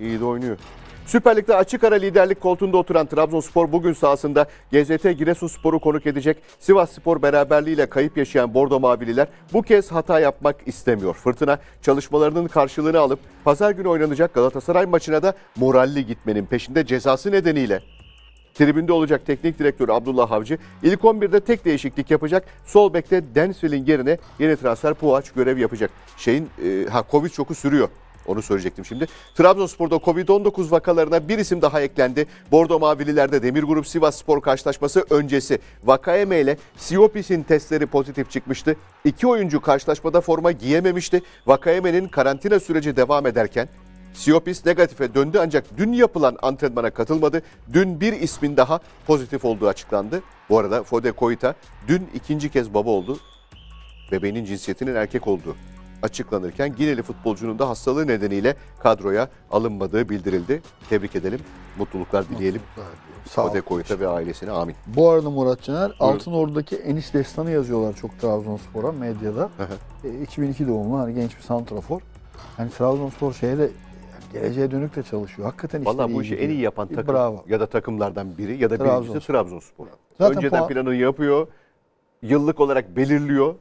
İyi de oynuyor. Süper Lig'de açık ara liderlik koltuğunda oturan Trabzonspor bugün sahasında G Z T Giresunspor'u konuk edecek. Sivasspor beraberliğiyle kayıp yaşayan Bordo Mavililer bu kez hata yapmak istemiyor. Fırtına çalışmalarının karşılığını alıp pazar günü oynanacak Galatasaray maçına da moralli gitmenin peşinde, cezası nedeniyle Tribünde olacak teknik direktörü Abdullah Avcı. İlk on birde tek değişiklik yapacak. Sol bekte Densel'in yerine yeni transfer Puhac görev yapacak. Şeyin e, ha Covid çoku sürüyor. Onu söyleyecektim şimdi. Trabzonspor'da Covid on dokuz vakalarına bir isim daha eklendi. Bordo Mavililerde Demir Grup Sivas Spor karşılaşması öncesi Vakayeme ile Siopis'in testleri pozitif çıkmıştı. İki oyuncu karşılaşmada forma giyememişti. Vakayeme'nin karantina süreci devam ederken Siopis negatife döndü ancak dün yapılan antrenmana katılmadı. Dün bir ismin daha pozitif olduğu açıklandı. Bu arada Fode Koita dün ikinci kez baba oldu. Bebeğinin cinsiyetinin erkek olduğu açıklanırken Gineli futbolcunun da hastalığı nedeniyle kadroya alınmadığı bildirildi. Tebrik edelim, mutluluklar dileyelim. Fode Koita ve ailesine amin. Bu arada Murat Caner, Altınordu'daki Enis Destan'ı yazıyorlar çok Trabzonspor'a medyada. e, iki bin iki doğumlu genç bir santrafor. Yani Trabzonspor şeye de geleceğe dönük de çalışıyor. Hakikaten vallahi bu işi gidiyor. En iyi yapan takım Bravo. Ya da takımlardan biri ya da Trabzonspor. Birincisi Trabzonspor. Zaten önceden planını yapıyor, yıllık olarak belirliyor,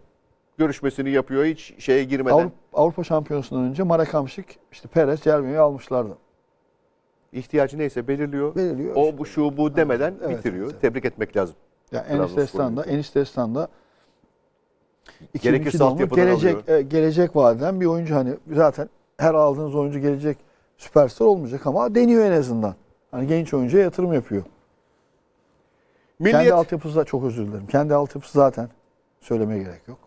görüşmesini yapıyor hiç şeye girmeden. Avrupa, Avrupa Şampiyonası'ndan önce Marek Hamšík, işte Perez, Cermiyo'yu almışlardı. İhtiyacı neyse belirliyor, belirliyor o bu şu bu demeden evet, bitiriyor. Evet, evet. Tebrik etmek lazım. Ya yani Enis Destan'da, Enis Destan'da gerekirse altyapıdan gelecek, e, gelecek vadeden bir oyuncu hani zaten her aldığınız oyuncu gelecek süperstar olmayacak ama deniyor en azından. Hani genç oyuncuya yatırım yapıyor. Milliyet... Kendi altyapısı da çok özür dilerim. Kendi altyapısı zaten söylemeye gerek yok.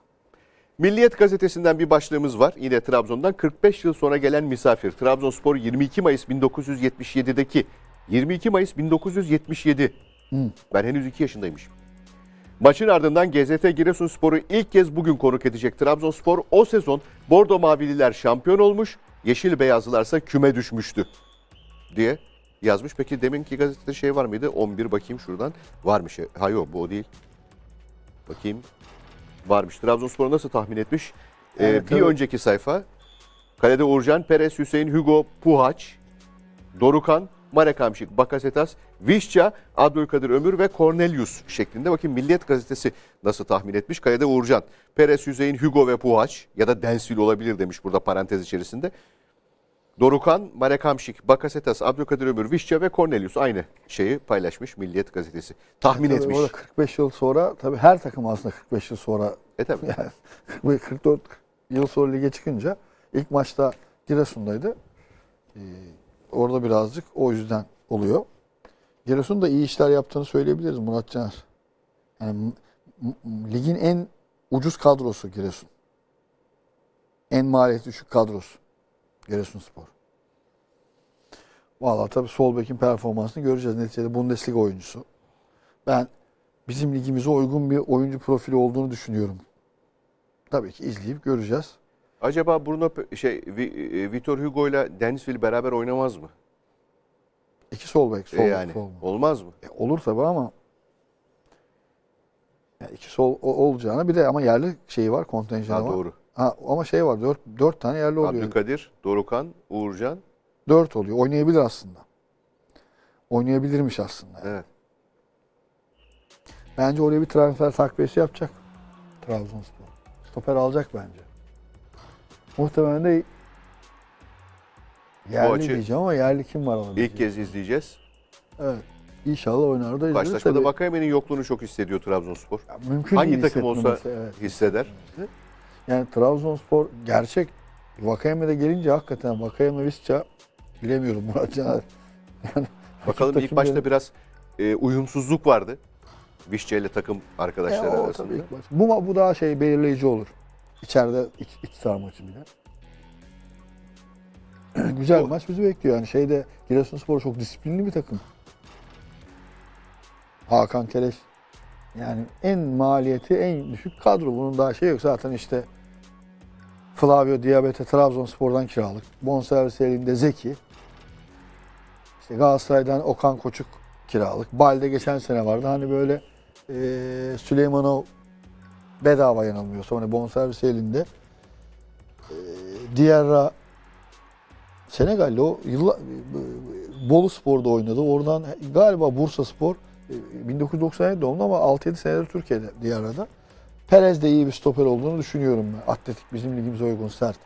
Milliyet gazetesinden bir başlığımız var. Yine Trabzon'dan kırk beş yıl sonra gelen misafir. Trabzonspor yirmi iki Mayıs bin dokuz yüz yetmiş yedi'deki yirmi iki Mayıs bin dokuz yüz yetmiş yedi. Hmm. Ben henüz iki yaşındaymışım. Maçın ardından G Z T Giresunspor'u ilk kez bugün konuk edecek Trabzonspor. O sezon Bordo Mavililer şampiyon olmuş, Yeşil Beyazlılarsa küme düşmüştü diye yazmış. Peki deminki gazetede şey var mıydı? on bir bakayım şuradan. Varmış. Ha yok bu o değil. Bakayım. Varmış. Trabzonspor'u nasıl tahmin etmiş? Evet, ee, bir evet. önceki sayfa. Kalede Uğurcan, Perez, Hüseyin, Hugo, Puhac, Dorukhan, Marek Hamšík, Bakasetas, Vişça, Abdülkadir Ömür ve Cornelius şeklinde. Bakın Milliyet gazetesi nasıl tahmin etmiş? Kalede Uğurcan, Perez, Hüseyin, Hugo ve Puhac ya da Densil olabilir demiş burada parantez içerisinde. Dorukhan, Marek Hamšík, Bakasetas, Abdülkadir Ömür, Vişça ve Cornelius aynı şeyi paylaşmış Milliyet gazetesi. Tahmin evet, etmiş. kırk beş yıl sonra tabii her takım aslında kırk beş yıl sonra. E tabii. Yani kırk dört yıl sonra lige çıkınca ilk maçta Giresun'daydı. Ee, Orada birazcık o yüzden oluyor. Giresun da iyi işler yaptığını söyleyebiliriz Murat Caner. Yani ligin en ucuz kadrosu Giresun. En maliyeti düşük kadrosu Giresunspor. Vallahi tabii sol bekin performansını göreceğiz. Neticede Bundesliga oyuncusu. Ben bizim ligimize uygun bir oyuncu profili olduğunu düşünüyorum. Tabii ki izleyip göreceğiz. Acaba Bruno şey Vitor Hugo ile Denizli beraber oynamaz mı? İki sol bek, sol e yani, sol olmaz mı? E olur tabii ama yani iki sol olacağına bir de ama yerli şeyi var, kontenjanı var. Doğru. Ha ama şey var, dört, dört tane yerli oluyor. Abdülkadir, Dorukhan, Uğurcan. Dört oluyor. Oynayabilir aslında. Oynayabilirmiş aslında. Yani. Evet. Bence oraya bir transfer takviyesi yapacak Trabzonspor. Stoper alacak bence. Muhtemelen de yerli açı, diyeceğim ama yerli kim var? İlk kez izleyeceğiz. Evet. İnşallah oynar da izleriz. Başta da Vakayeme'nin yokluğunu çok hissediyor Trabzonspor. Ya, mümkün hangi takım olsa evet, hisseder. Yani Trabzonspor gerçek. Vakayeme'de gelince hakikaten Vakayeme Visca bilemiyorum Murat Caner. Yani bakalım ilk başta gelin... biraz e, uyumsuzluk vardı. Visca ile takım arkadaşları e, arasında. Bu, bu daha şey belirleyici olur. İçeride iç, iç saha maçı bile. Güzel o, maç bizi bekliyor. Yani şeyde Giresunspor çok disiplinli bir takım. Hakan Keleş yani en maliyeti en düşük kadro. Bunun daha şey yok. Zaten işte Flavio Diabete Trabzonspor'dan kiralık. Bonservis elinde Zeki. İşte Galatasaray'dan Okan Koçuk kiralık. Balde geçen sene vardı. Hani böyle e, Süleymanov bedava yanılmıyor. Sonra bonservis elinde. Ee, Diğer Senegalli o yılla, Bolu Spor'da oynadı. Oradan galiba Bursa Spor bin dokuz yüz doksan yedi doğumlu ama altı yedi senedir Türkiye'de Diğer'da. Perez de iyi bir stoper olduğunu düşünüyorum ben. Atletik bizim ligimize uygun sert.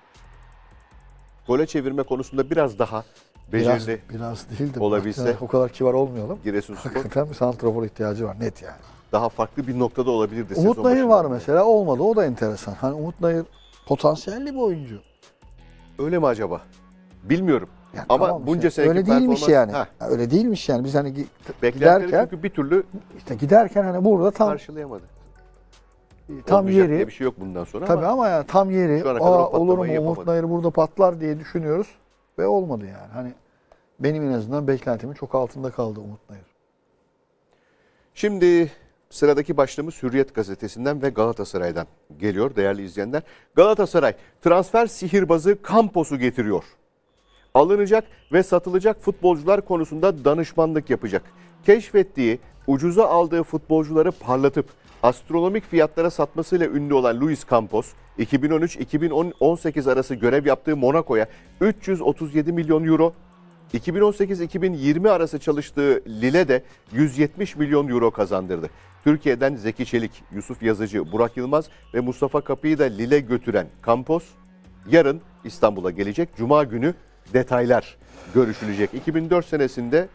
Gole çevirme konusunda biraz daha Biraz, biraz değil de olabilse, o kadar kibar olmayalım. Giresunspor hakikaten bir santrafor ihtiyacı var net yani. Daha farklı bir noktada olabilirdi. Umut Nayir var mesela, olmadı, o da enteresan. Hani Umut Nayir potansiyelli bir oyuncu. Öyle mi acaba? Bilmiyorum. Yani ama tamam, bunca işte, seneki öyle değilmiş performans... yani. Ha. Öyle değilmiş yani. Biz hani giderken çünkü bir türlü işte giderken hani burada tam karşılayamadı. Tam olmayacak yeri. Bir şey yok bundan sonra. Tabii ama, ama yani tam yeri. Aa, olur mu yapamadı. Umut Nayir burada patlar diye düşünüyoruz ve olmadı yani. Hani benim en azından beklentimin çok altında kaldı Umut Nayir. Şimdi sıradaki başlığımız Hürriyet Gazetesi'nden ve Galatasaray'dan geliyor değerli izleyenler. Galatasaray transfer sihirbazı Campos'u getiriyor. Alınacak ve satılacak futbolcular konusunda danışmanlık yapacak. Keşfettiği, ucuza aldığı futbolcuları parlatıp astronomik fiyatlara satmasıyla ünlü olan Luis Campos, iki bin on üç iki bin on sekiz arası görev yaptığı Monaco'ya üç yüz otuz yedi milyon euro, iki bin on sekiz iki bin yirmi arası çalıştığı Lille'de yüz yetmiş milyon euro kazandırdı. Türkiye'den Zeki Çelik, Yusuf Yazıcı, Burak Yılmaz ve Mustafa Kapı'yı da Lille götüren Campos, yarın İstanbul'a gelecek. Cuma günü detaylar görüşülecek. iki bin dört senesinde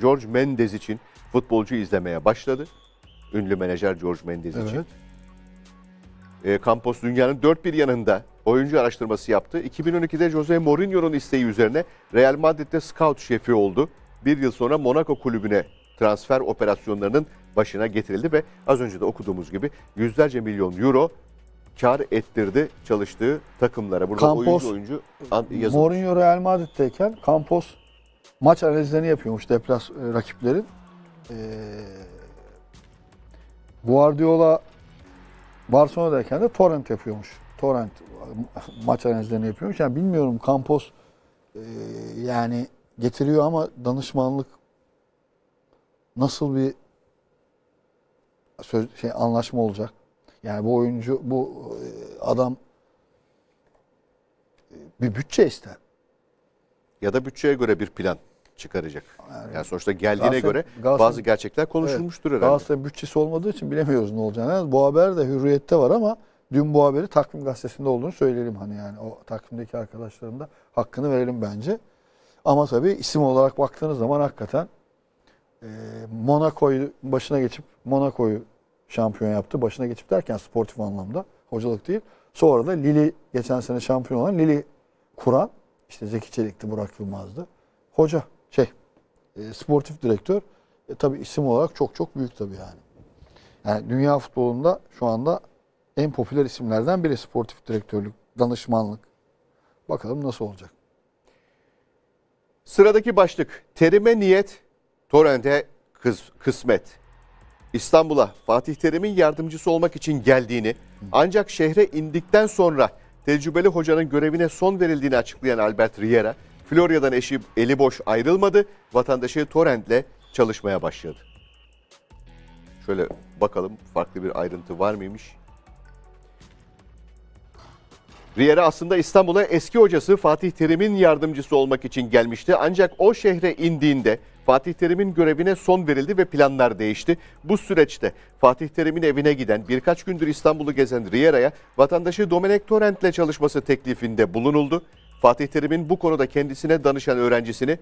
George Mendes için futbolcu izlemeye başladı. Ünlü menajer George Mendes evet. için. E, Campos dünyanın dört bir yanında oyuncu araştırması yaptı. iki bin on ikide Jose Mourinho'nun isteği üzerine Real Madrid'de scout şefi oldu. Bir yıl sonra Monaco kulübüne transfer operasyonlarının başına getirildi ve az önce de okuduğumuz gibi yüzlerce milyon euro kar ettirdi çalıştığı takımlara. Burada Campos, oyuncu oyuncu yazılmış. Mourinho Real Madrid'teyken Campos maç analizlerini yapıyormuş deplas e, rakiplerin. E, Guardiola Barcelona'dayken de Torrent yapıyormuş. Torrent maç analizlerini yapıyormuş. Yani bilmiyorum Campos e, yani getiriyor ama danışmanlık nasıl bir söz, şey anlaşma olacak? Yani bu oyuncu, bu adam bir bütçe ister. Ya da bütçeye göre bir plan çıkaracak. Yani, yani sonuçta geldiğine Galatasaray, göre Galatasaray, bazı gerçekler konuşulmuştur evet, herhalde. Galatasaray bütçesi olmadığı için bilemiyoruz ne olacağını. Yani bu haber de Hürriyet'te var ama dün bu haberi Takvim Gazetesi'nde olduğunu söyleyelim. Hani yani o Takvim'deki arkadaşlarım da hakkını verelim bence. Ama tabii isim olarak baktığınız zaman hakikaten e, Monaco'yu başına geçip Monaco'yu şampiyon yaptı. Başına geçip derken sportif anlamda. Hocalık değil. Sonra da Lille geçen sene şampiyon olan Lille kuran. İşte Zeki Çelik'ti, Burak Yılmaz'dı. Hoca, şey, e, sportif direktör. E, tabii isim olarak çok çok büyük tabii yani. Yani dünya futbolunda şu anda en popüler isimlerden biri sportif direktörlük, danışmanlık. Bakalım nasıl olacak. Sıradaki başlık. Terim'e niyet, Torrent'e kız, kısmet. İstanbul'a Fatih Terim'in yardımcısı olmak için geldiğini, ancak şehre indikten sonra tecrübeli hocanın görevine son verildiğini açıklayan Albert Riera, Florya'dan eşi eli boş ayrılmadı, vatandaşı Torrent'le çalışmaya başladı. Şöyle bakalım farklı bir ayrıntı var mıymış? Riera aslında İstanbul'a eski hocası Fatih Terim'in yardımcısı olmak için gelmişti. Ancak o şehre indiğinde Fatih Terim'in görevine son verildi ve planlar değişti. Bu süreçte Fatih Terim'in evine giden, birkaç gündür İstanbul'u gezen Riera'ya vatandaşı Domenec Torrent'le çalışması teklifinde bulunuldu. Fatih Terim'in bu konuda kendisine danışan öğrencisini,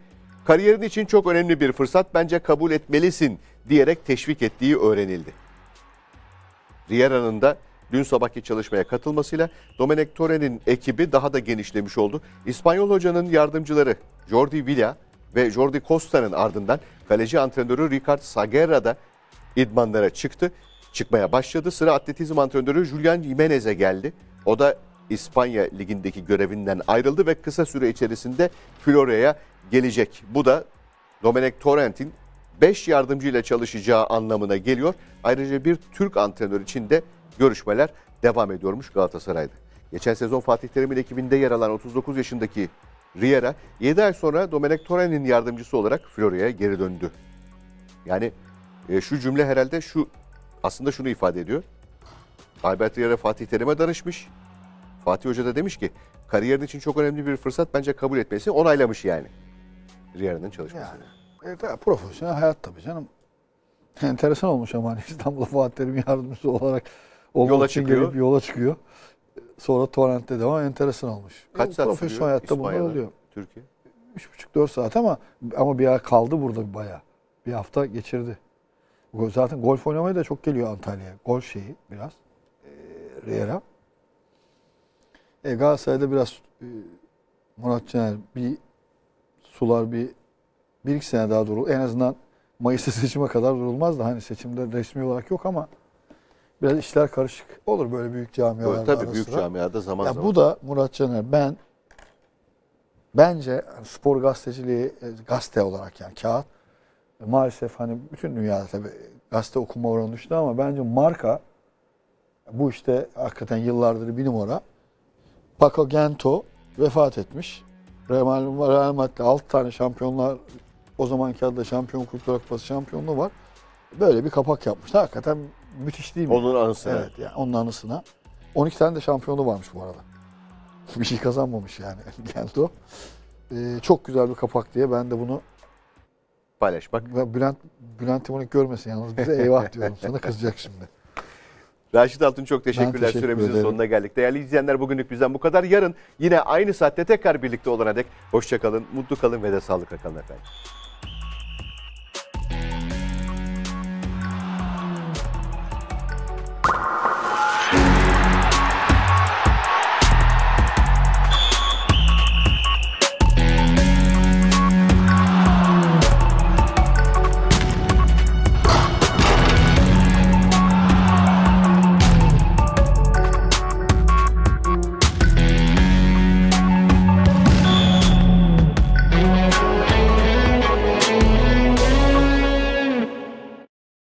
"Kariyerin için çok önemli bir fırsat, bence kabul etmelisin" diyerek teşvik ettiği öğrenildi. Riera'nın da dün sabahki çalışmaya katılmasıyla Domenec Torrent'in ekibi daha da genişlemiş oldu. İspanyol hocanın yardımcıları Jordi Villa ve Jordi Costa'nın ardından kaleci antrenörü Ricard Saguerra da idmanlara çıktı. Çıkmaya başladı. Sıra atletizm antrenörü Julian Jimenez'e geldi. O da İspanya Ligi'ndeki görevinden ayrıldı ve kısa süre içerisinde Florya'ya gelecek. Bu da Domenec Torrent'in beş yardımcıyla çalışacağı anlamına geliyor. Ayrıca bir Türk antrenör için de görüşmeler devam ediyormuş Galatasaray'da. Geçen sezon Fatih Terim'in ekibinde yer alan otuz dokuz yaşındaki Riera yedi ay sonra Domenec Torrent'in yardımcısı olarak Florya'ya geri döndü. Yani e, şu cümle herhalde şu aslında şunu ifade ediyor. Albert Riera Fatih Terim'e danışmış. Fatih Hoca da demiş ki kariyerin için çok önemli bir fırsat, bence kabul etmesi, onaylamış yani. Riera'nın çalışması. Yani, e, profesyonel hayat tabii canım. Enteresan olmuş ama İstanbul'a Fatih Terim'in yardımcısı olarak yola çıkıyor. yola çıkıyor. Sonra Torrent'te devam, enteresan olmuş. Kaç saat sürüyor İspanya'da, Türkiye? üç buçuk dört saat ama ama bir kaldı burada bayağı. Bir hafta geçirdi. Zaten golf oynamaya da çok geliyor Antalya'ya. Golf şeyi biraz. E, Riera. E, Galatasaray'da biraz e, Murat Caner bir sular bir bir iki sene daha durur. En azından Mayıs'ta seçime kadar durulmaz da hani seçimde resmi olarak yok ama biraz işler karışık. Olur böyle büyük camialarda. Böyle, tabii büyük camiada zaman ya zaman. Bu da Murat Caner ben bence spor gazeteciliği gazete olarak yani kağıt maalesef hani bütün dünyada tabii gazete okuma oranı düştü ama bence marka bu işte hakikaten yıllardır bir numara. Paco Gento vefat etmiş. Real Madrid'de altı tane şampiyonlar o zamanki adıyla Şampiyon Kulüpler Kupası şampiyonluğu var. Böyle bir kapak yapmışlar. Hakikaten müthiş değil mi? Onun anısına. Evet yani onun anısına. on iki tane de şampiyonluğu varmış bu arada. Bir şey kazanmamış yani Gento. Ee, çok güzel bir kapak diye ben de bunu paylaşmak. Bülent, Bülent Timonik görmesin yalnız bize eyvah diyorum sana kızacak şimdi. Raşit Altun çok teşekkürler. Teşekkür Süremizin ederim. Sonuna geldik. Değerli izleyenler bugünlük bizden bu kadar. Yarın yine aynı saatte tekrar birlikte olana dek hoşça kalın, mutlu kalın ve de sağlıkla kalın efendim.